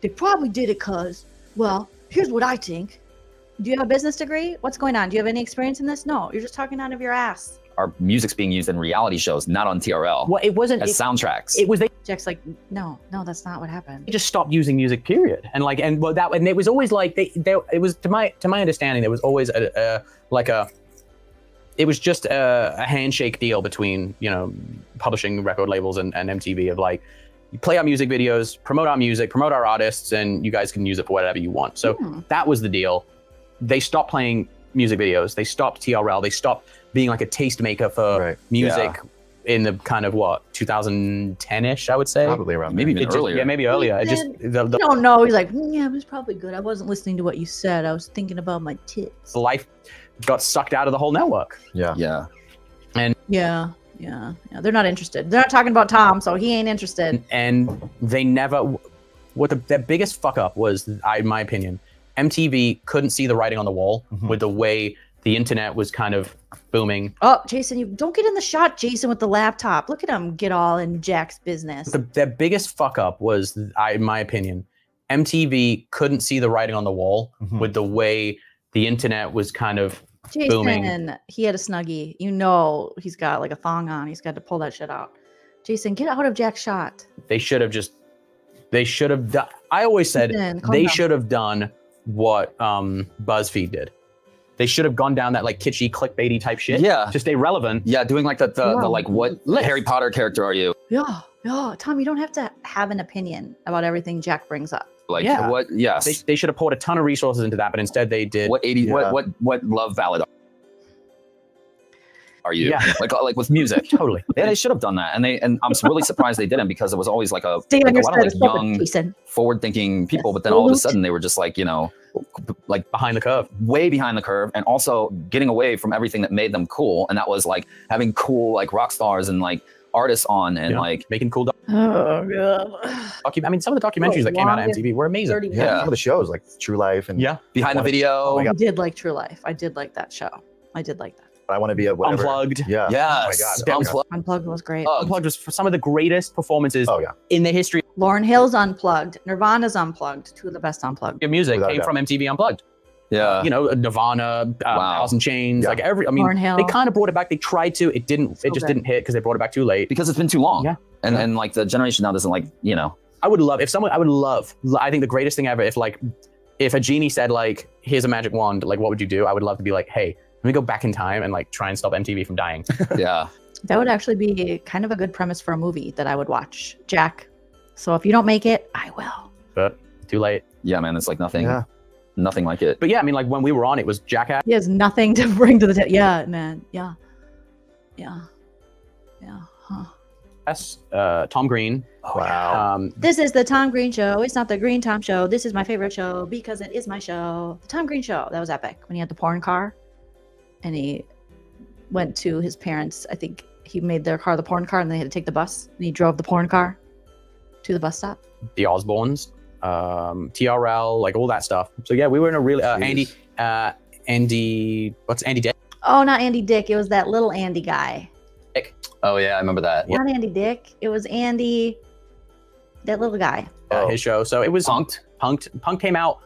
they probably did it because, well, here's what I think. Do you have a business degree? What's going on? Do you have any experience in this? No, you're just talking out of your ass. Our music's being used in reality shows, not on TRL. Well, it wasn't as soundtracks. It was. Jack's like, no, that's not what happened. They just stopped using music, period. And like, and well, that, and it was always like it was to my understanding, there was always it was just a handshake deal between, you know, publishing record labels and MTV of like, you play our music videos, promote our music, promote our artists, and you guys can use it for whatever you want. So that was the deal. They stopped playing music videos. They stopped TRL. They stopped being like a tastemaker for music in the kind of what 2010-ish, I would say. Probably around maybe earlier. Just, yeah, maybe earlier. It just the don't know. He's like, yeah, it was probably good. I wasn't listening to what you said. I was thinking about my tits. Life got sucked out of the whole network. Yeah. Yeah. And yeah. They're not interested. They're not talking about Tom, so he ain't interested. And they never. What their biggest fuck up was, in my opinion, MTV couldn't see the writing on the wall with the way the internet was kind of booming. Oh, Jason, you don't get in the shot, Jason, with the laptop. Look at him get all in Jack's business. Their biggest fuck up was, in my opinion, MTV couldn't see the writing on the wall with the way the internet was kind of booming. Jason, he had a Snuggie. You know he's got like a thong on. He's got to pull that shit out. Jason, get out of Jack's shot. They should have just, they should have done, I always said, they should have done what BuzzFeed did. They should have gone down that like kitschy clickbaity type shit. Yeah. To stay relevant. Yeah, doing like the like what Harry Potter character are you? Yeah, yeah. Tom, you don't have to have an opinion about everything Jack brings up. Like what? Yes. They should have poured a ton of resources into that, but instead they did. What what Love Valid are you? Yeah. Like with music. Totally. Yeah, they should have done that, and I'm really surprised they didn't, because it was always like a lot of like young, forward-thinking people, but then all of a sudden they were just like, you know, like behind the curve, way behind the curve, and also getting away from everything that made them cool, and that was like having cool like rock stars and like artists on, and like making cool I mean, some of the documentaries that came out of MTV were amazing. Yeah, some of the shows like True Life and Behind the Video. I did like True Life. I did like that show. I did like that. I want to be a whatever. Unplugged. Yeah. Yes. Oh my God. Unplugged. Unplugged was great. Unplugged was for some of the greatest performances in the history. Lauryn Hill's Unplugged. Nirvana's Unplugged. Two of the best Unplugged. Your music came from MTV Unplugged. Yeah. You know, Nirvana, Alice in Chains, like every, I mean, they kind of brought it back. They tried to, it didn't, it just didn't hit because they brought it back too late. Because it's been too long. Yeah. And like the generation now doesn't like, you know. I would love, if someone, I would love, I think the greatest thing ever, if like, if a genie said like, here's a magic wand, like what would you do? I would love to be like, hey, let me go back in time and like try and stop MTV from dying. Yeah. That would actually be kind of a good premise for a movie that I would watch, Jack. So if you don't make it, I will. But too late. Yeah, man, it's like nothing. Yeah. Nothing like it. But yeah, I mean, like when we were on, it was Jackass. He has nothing to bring to the table. Yeah, man. Yeah. Yeah. Yeah. Huh. Yes, Tom Green. Oh, wow. This is the Tom Green show. It's not the Green Tom show. This is my favorite show because it is my show. The Tom Green show. That was epic when he had the porn car. And he went to his parents. I think he made their car the porn car, and they had to take the bus. And he drove the porn car to the bus stop. The Osbournes, TRL, like all that stuff. So yeah, we were in a really Andy. What's Andy Dick? Oh, not Andy Dick. It was that little Andy guy. Dick. Oh yeah, I remember that. Not Andy Dick. It was Andy, that little guy. His show. So it was Punk'd. Punk'd came out.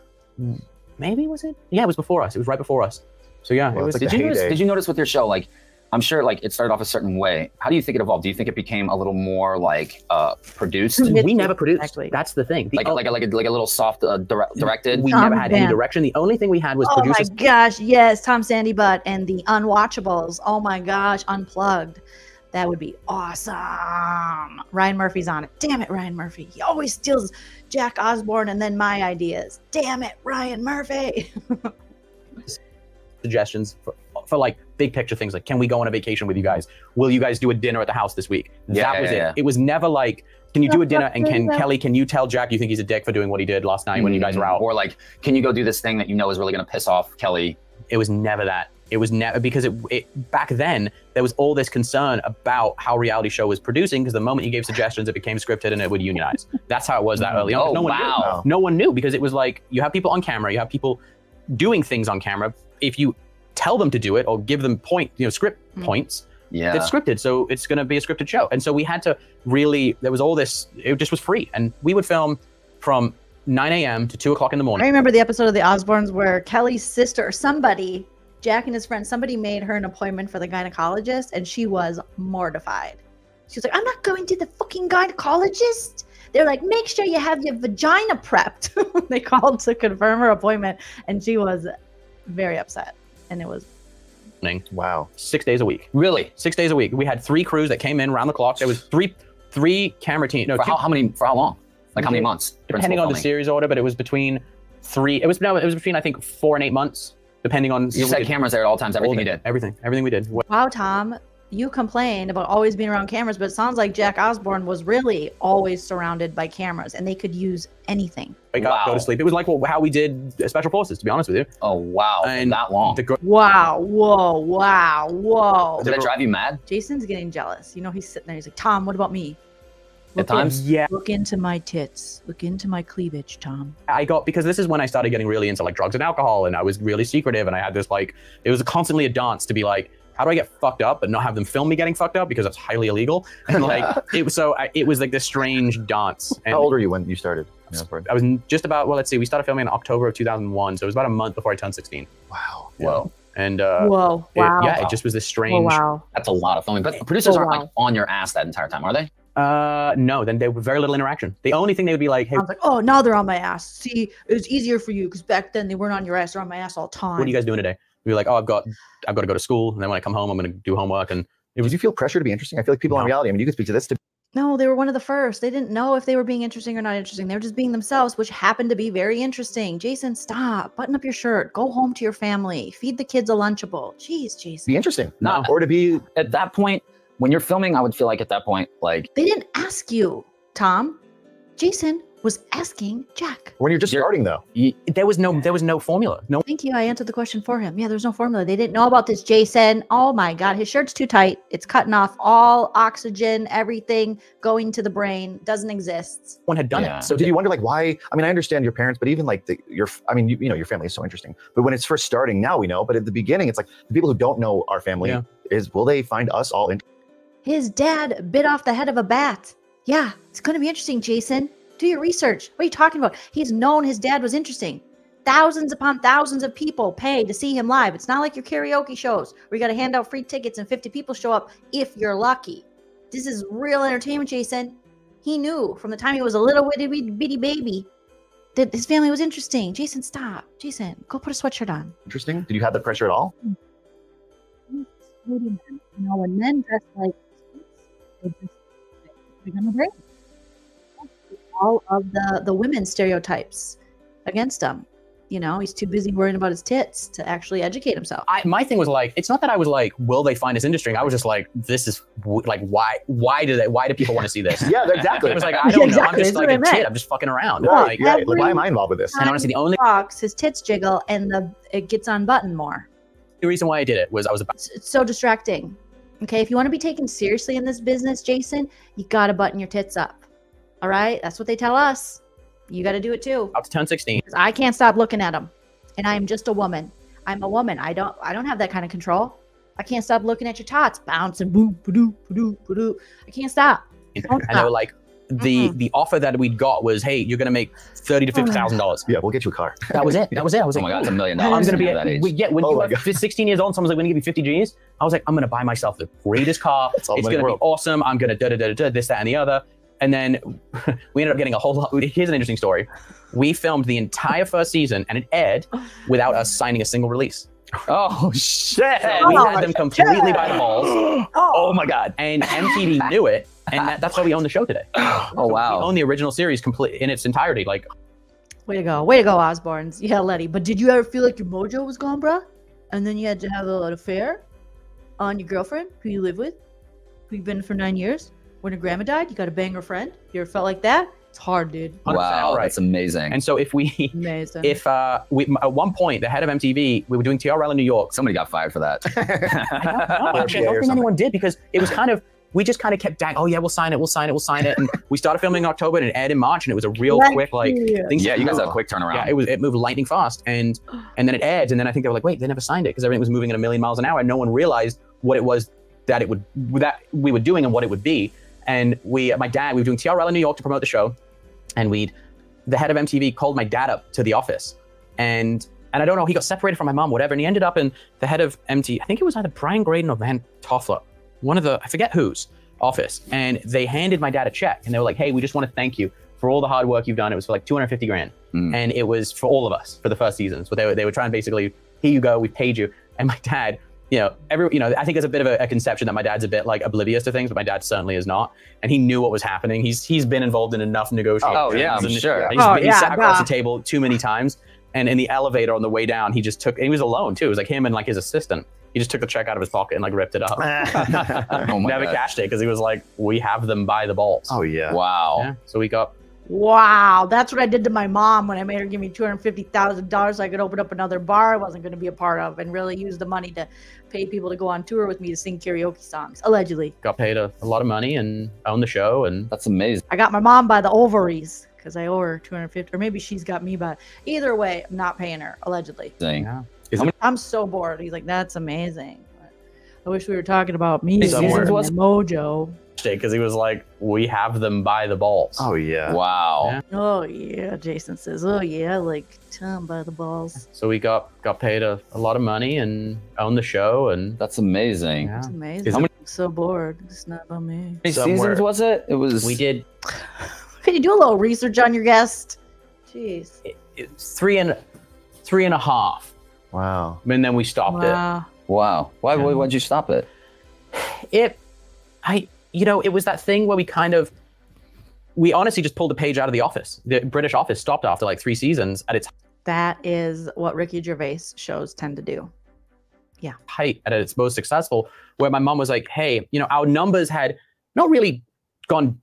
Maybe was it? Yeah, it was before us. It was right before us. So yeah, well, it was, like did you notice with your show, like, I'm sure like it started off a certain way. How do you think it evolved? Do you think it became a little more like produced? We never produced. Actually. That's the thing. The like a little soft directed. We never had any direction. The only thing we had was producers. Oh my gosh, yes, Tom Sandy Butt and the Unwatchables. Oh my gosh, Unplugged. That would be awesome. Ryan Murphy's on it. Damn it, Ryan Murphy. He always steals Jack Osbourne and then my ideas. Damn it, Ryan Murphy. Suggestions for like big picture things, like can we go on a vacation with you guys, will you guys do a dinner at the house this week? It was never like, can you do a dinner and can Kelly, can you tell Jack you think he's a dick for doing what he did last night when you guys were out, or like can you go do this thing that you know is really gonna piss off Kelly? It was never that. It was never, because it back then there was all this concern about how reality show was producing, because the moment you gave suggestions it became scripted and it would unionize. That's how it was that early on. No one knew because it was like you have people on camera, you have people doing things on camera. If you tell them to do it or give them script points, it's scripted. So it's going to be a scripted show. And so we had to really, there was all this, it just was free. And we would film from 9 a.m. to 2 o'clock in the morning. I remember the episode of The Osbournes where Kelly's sister or somebody, Jack and his friend, somebody made her an appointment for the gynecologist and she was mortified. She was like, I'm not going to the fucking gynecologist. They're like, make sure you have your vagina prepped. They called to confirm her appointment and she was very upset, and it was wow. 6 days a week, really? 6 days a week. We had three crews that came in round the clock. There was three camera teams. No, for how long? Like how many months? Depending on the series order, but it was between I think 4 and 8 months. depending on— You had cameras there at all times, everything you did. Everything we did. Wow, Tom, you complain about always being around cameras, but it sounds like Jack Osbourne was really always surrounded by cameras and they could use anything. Wake up, go to sleep. It was like how we did Special Forces, to be honest with you. Oh, wow. And that long. Wow. Whoa. Wow. Whoa. Did it drive you mad? Jason's getting jealous. You know, he's sitting there. He's like, Tom, what about me? Look at times? Yeah. Look into my tits. Look into my cleavage, Tom. I got, because this is when I started getting really into like drugs and alcohol, and I was really secretive, and I had this like, it was constantly a dance to be like, how do I get fucked up but not have them film me getting fucked up, because that's highly illegal? And like, it was like this strange dance. And how old were you when you started? I was just about, well, let's see, we started filming in October of 2001. So it was about a month before I turned 16. Wow. Yeah. Whoa. And it just was this strange. Whoa, wow. That's a lot of filming. But producers aren't like on your ass that entire time, are they? No, then there was very little interaction. The only thing they would be like, hey. I was like, oh, now they're on my ass. See, it was easier for you because back then they weren't on your ass. They're on my ass all the time. What are you guys doing today? We'd be like, oh, I've got to go to school, and then when I come home, I'm going to do homework. And did you feel pressure to be interesting? I feel like people on reality, I mean, you could speak to this. No, they were one of the first. They didn't know if they were being interesting or not interesting. They were just being themselves, which happened to be very interesting. Jason, stop. Button up your shirt. Go home to your family. Feed the kids a Lunchable. Jeez, Jason. Be interesting. No. Or to be at that point. When you're filming, I would feel like at that point, like... They didn't ask you, Tom. Jason was asking Jack. When you're just starting, though. There was no formula. No. Thank you. I answered the question for him. Yeah, there's no formula. They didn't know about this, Jason. Oh, my God. His shirt's too tight. It's cutting off all oxygen, everything going to the brain. Doesn't exist. One had done it. So did you wonder, like, why? I mean, I understand your parents, but even, like, you know, your family is so interesting. But when it's first starting, now we know. But at the beginning, it's like the people who don't know our family will they find us all interesting? His dad bit off the head of a bat. Yeah, it's going to be interesting, Jason. Do your research. What are you talking about? He's known his dad was interesting. Thousands upon thousands of people pay to see him live. It's not like your karaoke shows where you got to hand out free tickets and 50 people show up if you're lucky. This is real entertainment, Jason. He knew from the time he was a little bitty baby that his family was interesting. Jason, stop. Jason, go put a sweatshirt on. Interesting? Did you have the pressure at all? No, and then dressed like all of the women's stereotypes against him. You know, he's too busy worrying about his tits to actually educate himself. My thing was like, it's not that I was like, will they find us interesting? I was just like, this is like, why do people want to see this? Yeah, exactly. It was like, I don't know. I'm just like a tit. I'm just fucking around. Right. Like, why am I involved with this? And honestly, the only his tits jiggle and it gets on button more. The reason why I did it was I was about. It's so distracting. Okay, if you want to be taken seriously in this business, Jason, you got to button your tits up. All right? That's what they tell us. You got to do it too. Up to 10-16. I can't stop looking at them. And I'm just a woman. I'm a woman. I don't have that kind of control. I can't stop looking at your tots. Bouncing. Boop, ba-doo, ba-doo, ba-doo. I can't stop. And they were like, the offer that we got was, hey, you're going to make $30,000 to $50,000. Yeah, we'll get you a car. That was it. That was it. I was like, oh my God, it's $1 million. I'm going to be at that age. When you were 16 years old, someone's like, we're going to give you 50 G's. I was like, I'm going to buy myself the greatest car. It's going to be awesome. I'm going to this, that, and the other. And then we ended up getting a whole lot. Here's an interesting story. We filmed the entire first season and it aired without us signing a single release. Oh, shit. So we had them completely by the balls. Oh, my God. And MTV knew it. And that's why we own the show today. Oh, wow. We own the original series complete in its entirety. Like, way to go, Osbournes. Yeah, Letty. But did you ever feel like your mojo was gone, bruh? And then you had to have an affair on your girlfriend, who you live with, who you've been for 9 years. When your grandma died, you got to bang her friend. You ever felt like that? It's hard, dude. Wow, right. That's amazing. And so if at one point, the head of MTV, we were doing TRL in New York. Somebody got fired for that. I don't think anyone did, because it was kind of, we just kind of kept dying. Oh yeah, we'll sign it. And we started filming in October and it aired in March, and it was a real quick, like, things. Yeah, you guys had a quick turnaround. Yeah, it moved lightning fast, and then it aired, and then I think they were like, wait, they never signed it because everything was moving at 1,000,000 miles an hour, and no one realized what it was that we were doing and what it would be. And my dad, we were doing TRL in New York to promote the show, and the head of MTV called my dad up to the office, and I don't know, he got separated from my mom, whatever, and he ended up in the head of MTV. I think it was either Brian Graydon or Van Toffler. One of the, I forget whose, office. And they handed my dad a check and they were like, hey, we just want to thank you for all the hard work you've done. It was for like 250 grand. And it was for all of us for the first season. So they were trying to basically, here you go, we paid you. And my dad, I think there's a bit of a conception that my dad's a bit like oblivious to things, but my dad certainly is not. And he knew what was happening. He's been involved in enough negotiations. Oh yeah, I'm sure. He's sat across the table too many times. And in the elevator on the way down, he just took, and he was alone too. It was like him and like his assistant. He just took the check out of his pocket and like ripped it up. Never cashed it because he was like, we have them by the balls. Oh yeah. Wow. Yeah, so we got. Wow, that's what I did to my mom when I made her give me $250,000 so I could open up another bar I wasn't going to be a part of and really use the money to pay people to go on tour with me to sing karaoke songs, allegedly. Got paid a lot of money and owned the show, and that's amazing. I got my mom by the ovaries because I owe her $250, or maybe she's got me by, either way, I'm not paying her, allegedly. Yeah. I'm so bored. He's like, that's amazing. I wish we were talking about me somewhere. Mojo. Because he was like, we have them by the balls. Oh yeah. Wow. Yeah. Oh yeah. Jason says, oh yeah, like Tom by the balls. So we got paid a lot of money and owned the show, and that's amazing. Yeah. That's amazing. I'm so bored. It's not about me. How many seasons was it? It was. We did. Can you do a little research on your guest? Jeez. Three and a half. Wow. And then we stopped it. Wow. Why'd you stop it? You know, it was that thing where we honestly just pulled a page out of The Office. The British Office stopped after like 3 seasons at its. That is what Ricky Gervais shows tend to do. Yeah. Height at its most successful, where my mom was like, hey, you know, our numbers had not really gone,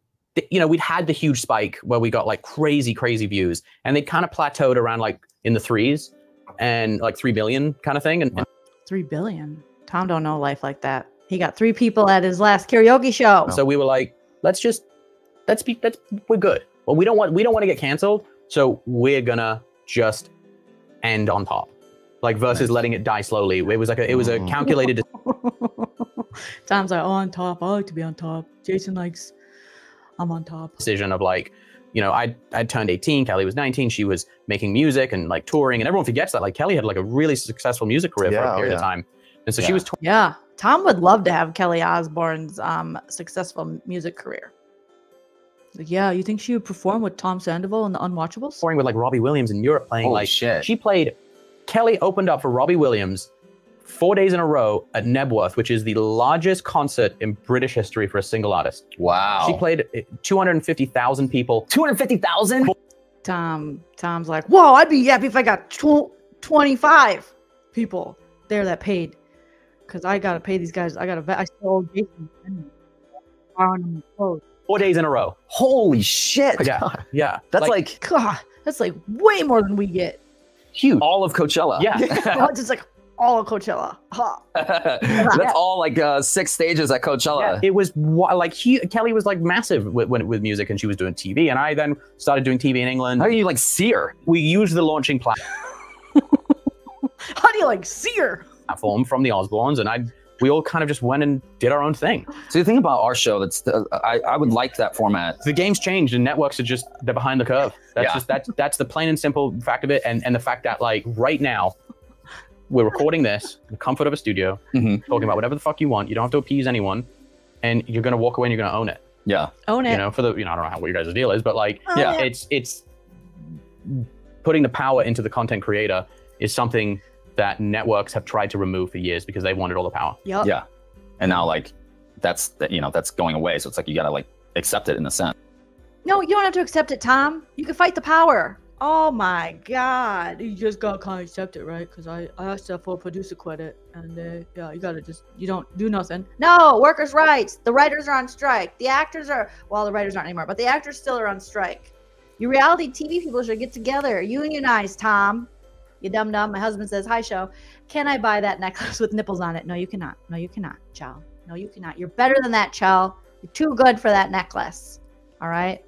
you know, we'd had the huge spike where we got like crazy, crazy views, and they kind of plateaued around like in the 3s and like 3 billion kind of thing. And 3 billion? Tom don't know life like that. He got 3 people at his last karaoke show. So we were like, we're good. Well, we don't want to get canceled. So we're gonna just end on top, like versus letting it die slowly. It was a calculated. Tom's like, oh, on top. I like to be on top. Jason likes, I'm on top. Decision of like, you know, I turned 18. Kelly was 19. She was making music and like touring, and everyone forgets that like Kelly had like a really successful music career for a period of time, and so she was. Yeah. Tom would love to have Kelly Osbourne's successful music career. Yeah, you think she would perform with Tom Sandoval and the Unwatchables? Touring with like Robbie Williams in Europe, playing she played. Kelly opened up for Robbie Williams 4 days in a row at Nebworth, which is the largest concert in British history for a single artist. Wow. She played 250,000 people. 250,000? Tom's like, whoa, I'd be happy if I got 25 people there that paid. Because I gotta pay these guys. I sold Jason. Borrowing them clothes. 4 days in a row. Holy shit! Yeah, God. Yeah. That's like God. That's like way more than we get. Huge. All of Coachella. Yeah. It's like all of Coachella. Huh. That's all like 6 stages at Coachella. Yeah, it was like Kelly was like massive with music, and she was doing TV, and I then started doing TV in England. How do you like see her? We used the launching platform. How do you like see her? Platform from the Osbournes, and we all kind of just went and did our own thing. So you think about our show, I would like that format. The game's changed and networks are just, they're behind the curve. That's the plain and simple fact of it, and the fact that like right now we're recording this in the comfort of a studio, talking about whatever the fuck you want. You don't have to appease anyone, and you're gonna walk away and you're gonna own it. Yeah, own it. You know, I don't know what your guys' deal is, but like it's putting the power into the content creator is something that networks have tried to remove for years because they wanted all the power. Yep. Yeah. And now like, that's going away. So it's like, you gotta like accept it in a sense. No, you don't have to accept it, Tom. You can fight the power. Oh my God. You just gotta kind of accept it, right? Cause I asked for producer credit, and you gotta just, you don't do nothing. No, workers' rights. The writers are on strike. The actors are, well, the writers aren't anymore, but the actors still are on strike. Your reality TV people should get together, unionize, Tom. You dum-dum. My husband says, hi, show. Can I buy that necklace with nipples on it? No, you cannot. No, you cannot, Chell. No, you cannot. You're better than that, Chell. You're too good for that necklace. All right?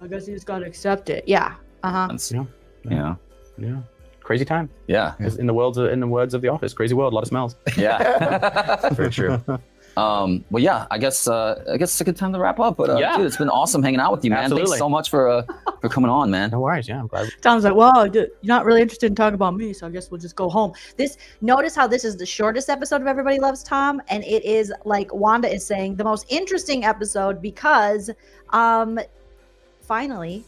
I guess you just got to accept it. Yeah. Uh-huh. Yeah. Yeah. Yeah. Crazy time. Yeah. In the words of The Office, crazy world, a lot of smells. Yeah. Very true. Well, yeah, I guess it's a good time to wrap up, but dude, it's been awesome hanging out with you, man. Absolutely. Thanks so much for coming on, man. No worries. Yeah, I'm glad. Tom's like, well, dude, you're not really interested in talking about me, so I guess we'll just go home. Notice how this is the shortest episode of Everybody Loves Tom, and it is, like Wanda is saying, the most interesting episode because finally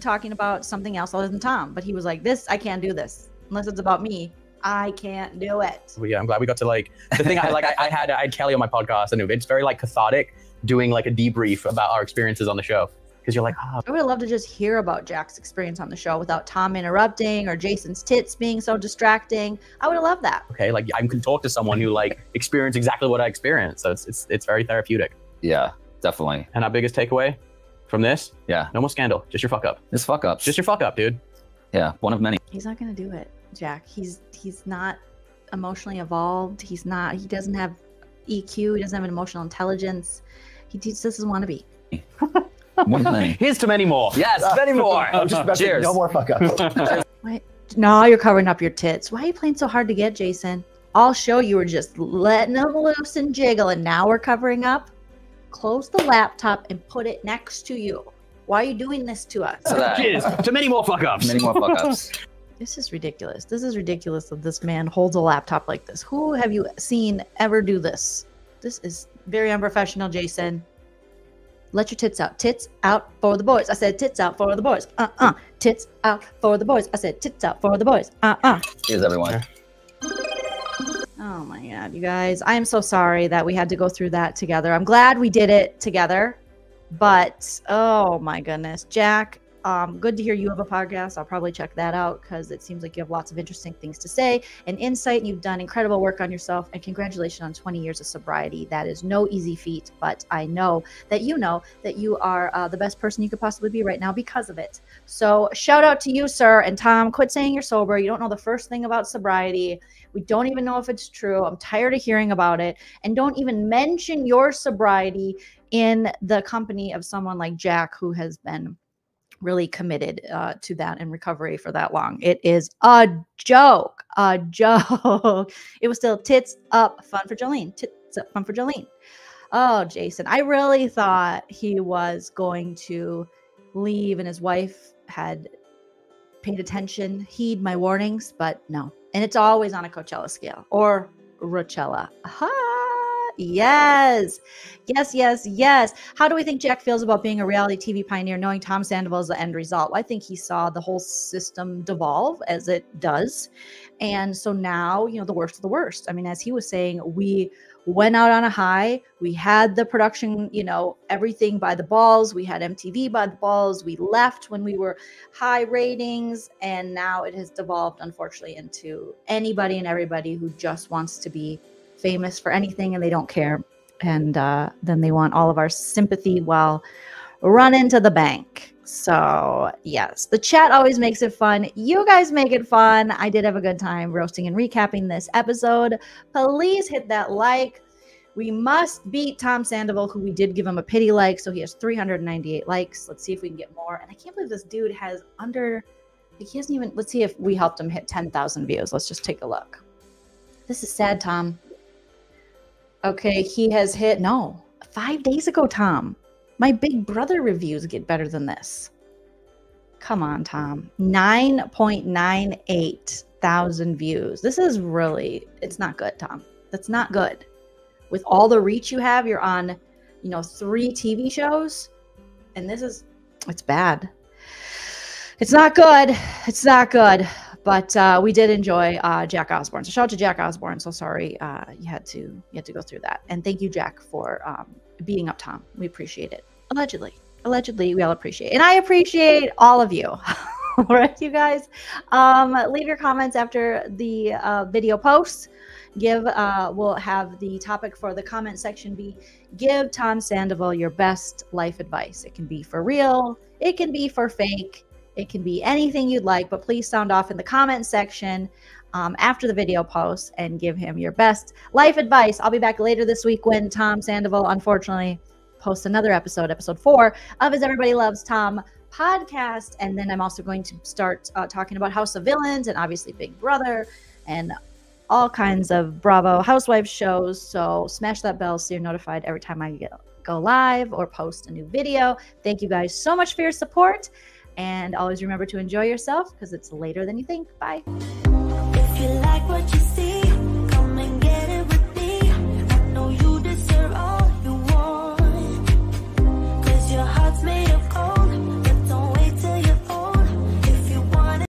talking about something else other than Tom. But he was like, I can't do this unless it's about me. I can't do it. Well, yeah, I'm glad we got to like the thing. I had Kelly on my podcast, and it's very like cathartic doing like a debrief about our experiences on the show. because you're like, ah. I would have loved to just hear about Jack's experience on the show without Tom interrupting or Jason's tits being so distracting. I would have loved that. Okay, like I can talk to someone who like experienced exactly what I experienced. So it's very therapeutic. Yeah, definitely. And our biggest takeaway from this? Yeah. No more scandal, just your fuck up. Just fuck ups. Just your fuck up, dude. Yeah, one of many. He's not gonna do it, Jack. He's not emotionally evolved. He's not, he doesn't have EQ, he doesn't have an emotional intelligence. He doesn't want to be. Here's to many more. Yes, many more. I'm just about cheers. To, no more fuck ups. No, you're covering up your tits. Why are you playing so hard to get, Jason? I'll show you were just letting them loose and jiggle, and now we're covering up. Close the laptop and put it next to you. Why are you doing this to us? Cheers to many more fuck ups. Many more fuck ups. This is ridiculous. This is ridiculous that this man holds a laptop like this. Who have you seen ever do this? This is very unprofessional, Jason. Let your tits out. Tits out for the boys. I said tits out for the boys. Tits out for the boys. I said tits out for the boys. Cheers, everyone. Oh my God, you guys. I am so sorry that we had to go through that together. I'm glad we did it together. But, oh my goodness. Jack, good to hear you have a podcast. I'll probably check that out because it seems like you have lots of interesting things to say and insight. And you've done incredible work on yourself, and congratulations on 20 years of sobriety. That is no easy feat, but I know that you are the best person you could possibly be right now because of it. So shout out to you, sir. And Tom, quit saying you're sober. You don't know the first thing about sobriety. We don't even know if it's true. I'm tired of hearing about it. And don't even mention your sobriety in the company of someone like Jack, who has been really committed to that and recovery for that long. It is a joke, a joke. It was still tits up fun for Jolene, tits up fun for Jolene. Oh, Jason, I really thought he was going to leave and his wife had paid attention, heed my warnings, but no. And it's always on a Coachella scale or Rochella. Yes. Yes, yes, yes. How do we think Jack feels about being a reality TV pioneer, knowing Tom Sandoval is the end result? Well, I think he saw the whole system devolve as it does. And so now, you know, the worst of the worst. I mean, as he was saying, we went out on a high. We had the production, you know, everything by the balls. We had MTV by the balls. We left when we were high ratings. And now it has devolved, unfortunately, into anybody and everybody who just wants to be famous for anything and they don't care. And then they want all of our sympathy while running to the bank. So yes, the chat always makes it fun. You guys make it fun. I did have a good time roasting and recapping this episode. Please hit that like. We must beat Tom Sandoval, who we did give him a pity like. So he has 398 likes. Let's see if we can get more. And I can't believe this dude has he hasn't even, let's see if we helped him hit 10,000 views. Let's just take a look. This is sad, Tom. Okay, he has hit, 5 days ago, Tom. My Big Brother reviews get better than this. Come on, Tom. 9.98 thousand views. This is really, it's not good, Tom. That's not good. With all the reach you have, you're on, 3 TV shows, and this is, it's bad. It's not good. It's not good. But we did enjoy Jack Osbourne. So shout out to Jack Osbourne. So sorry you had to go through that. And thank you, Jack, for beating up Tom. We appreciate it. Allegedly, we all appreciate it. And I appreciate all of you. All right, you guys. Leave your comments after the video posts. We'll have the topic for the comment section be give Tom Sandoval your best life advice. It can be for real. It can be for fake. It can be anything you'd like, but please sound off in the comment section after the video post and give him your best life advice. I'll be back later this week when Tom Sandoval, unfortunately, posts another episode, episode 4 of his Everybody Loves Tom podcast. And then I'm also going to start talking about House of Villains and obviously Big Brother and all kinds of Bravo housewives shows. So smash that bell so you're notified every time I go live or post a new video. Thank you guys so much for your support. And always remember to enjoy yourself because it's later than you think. Bye. If you like what you see.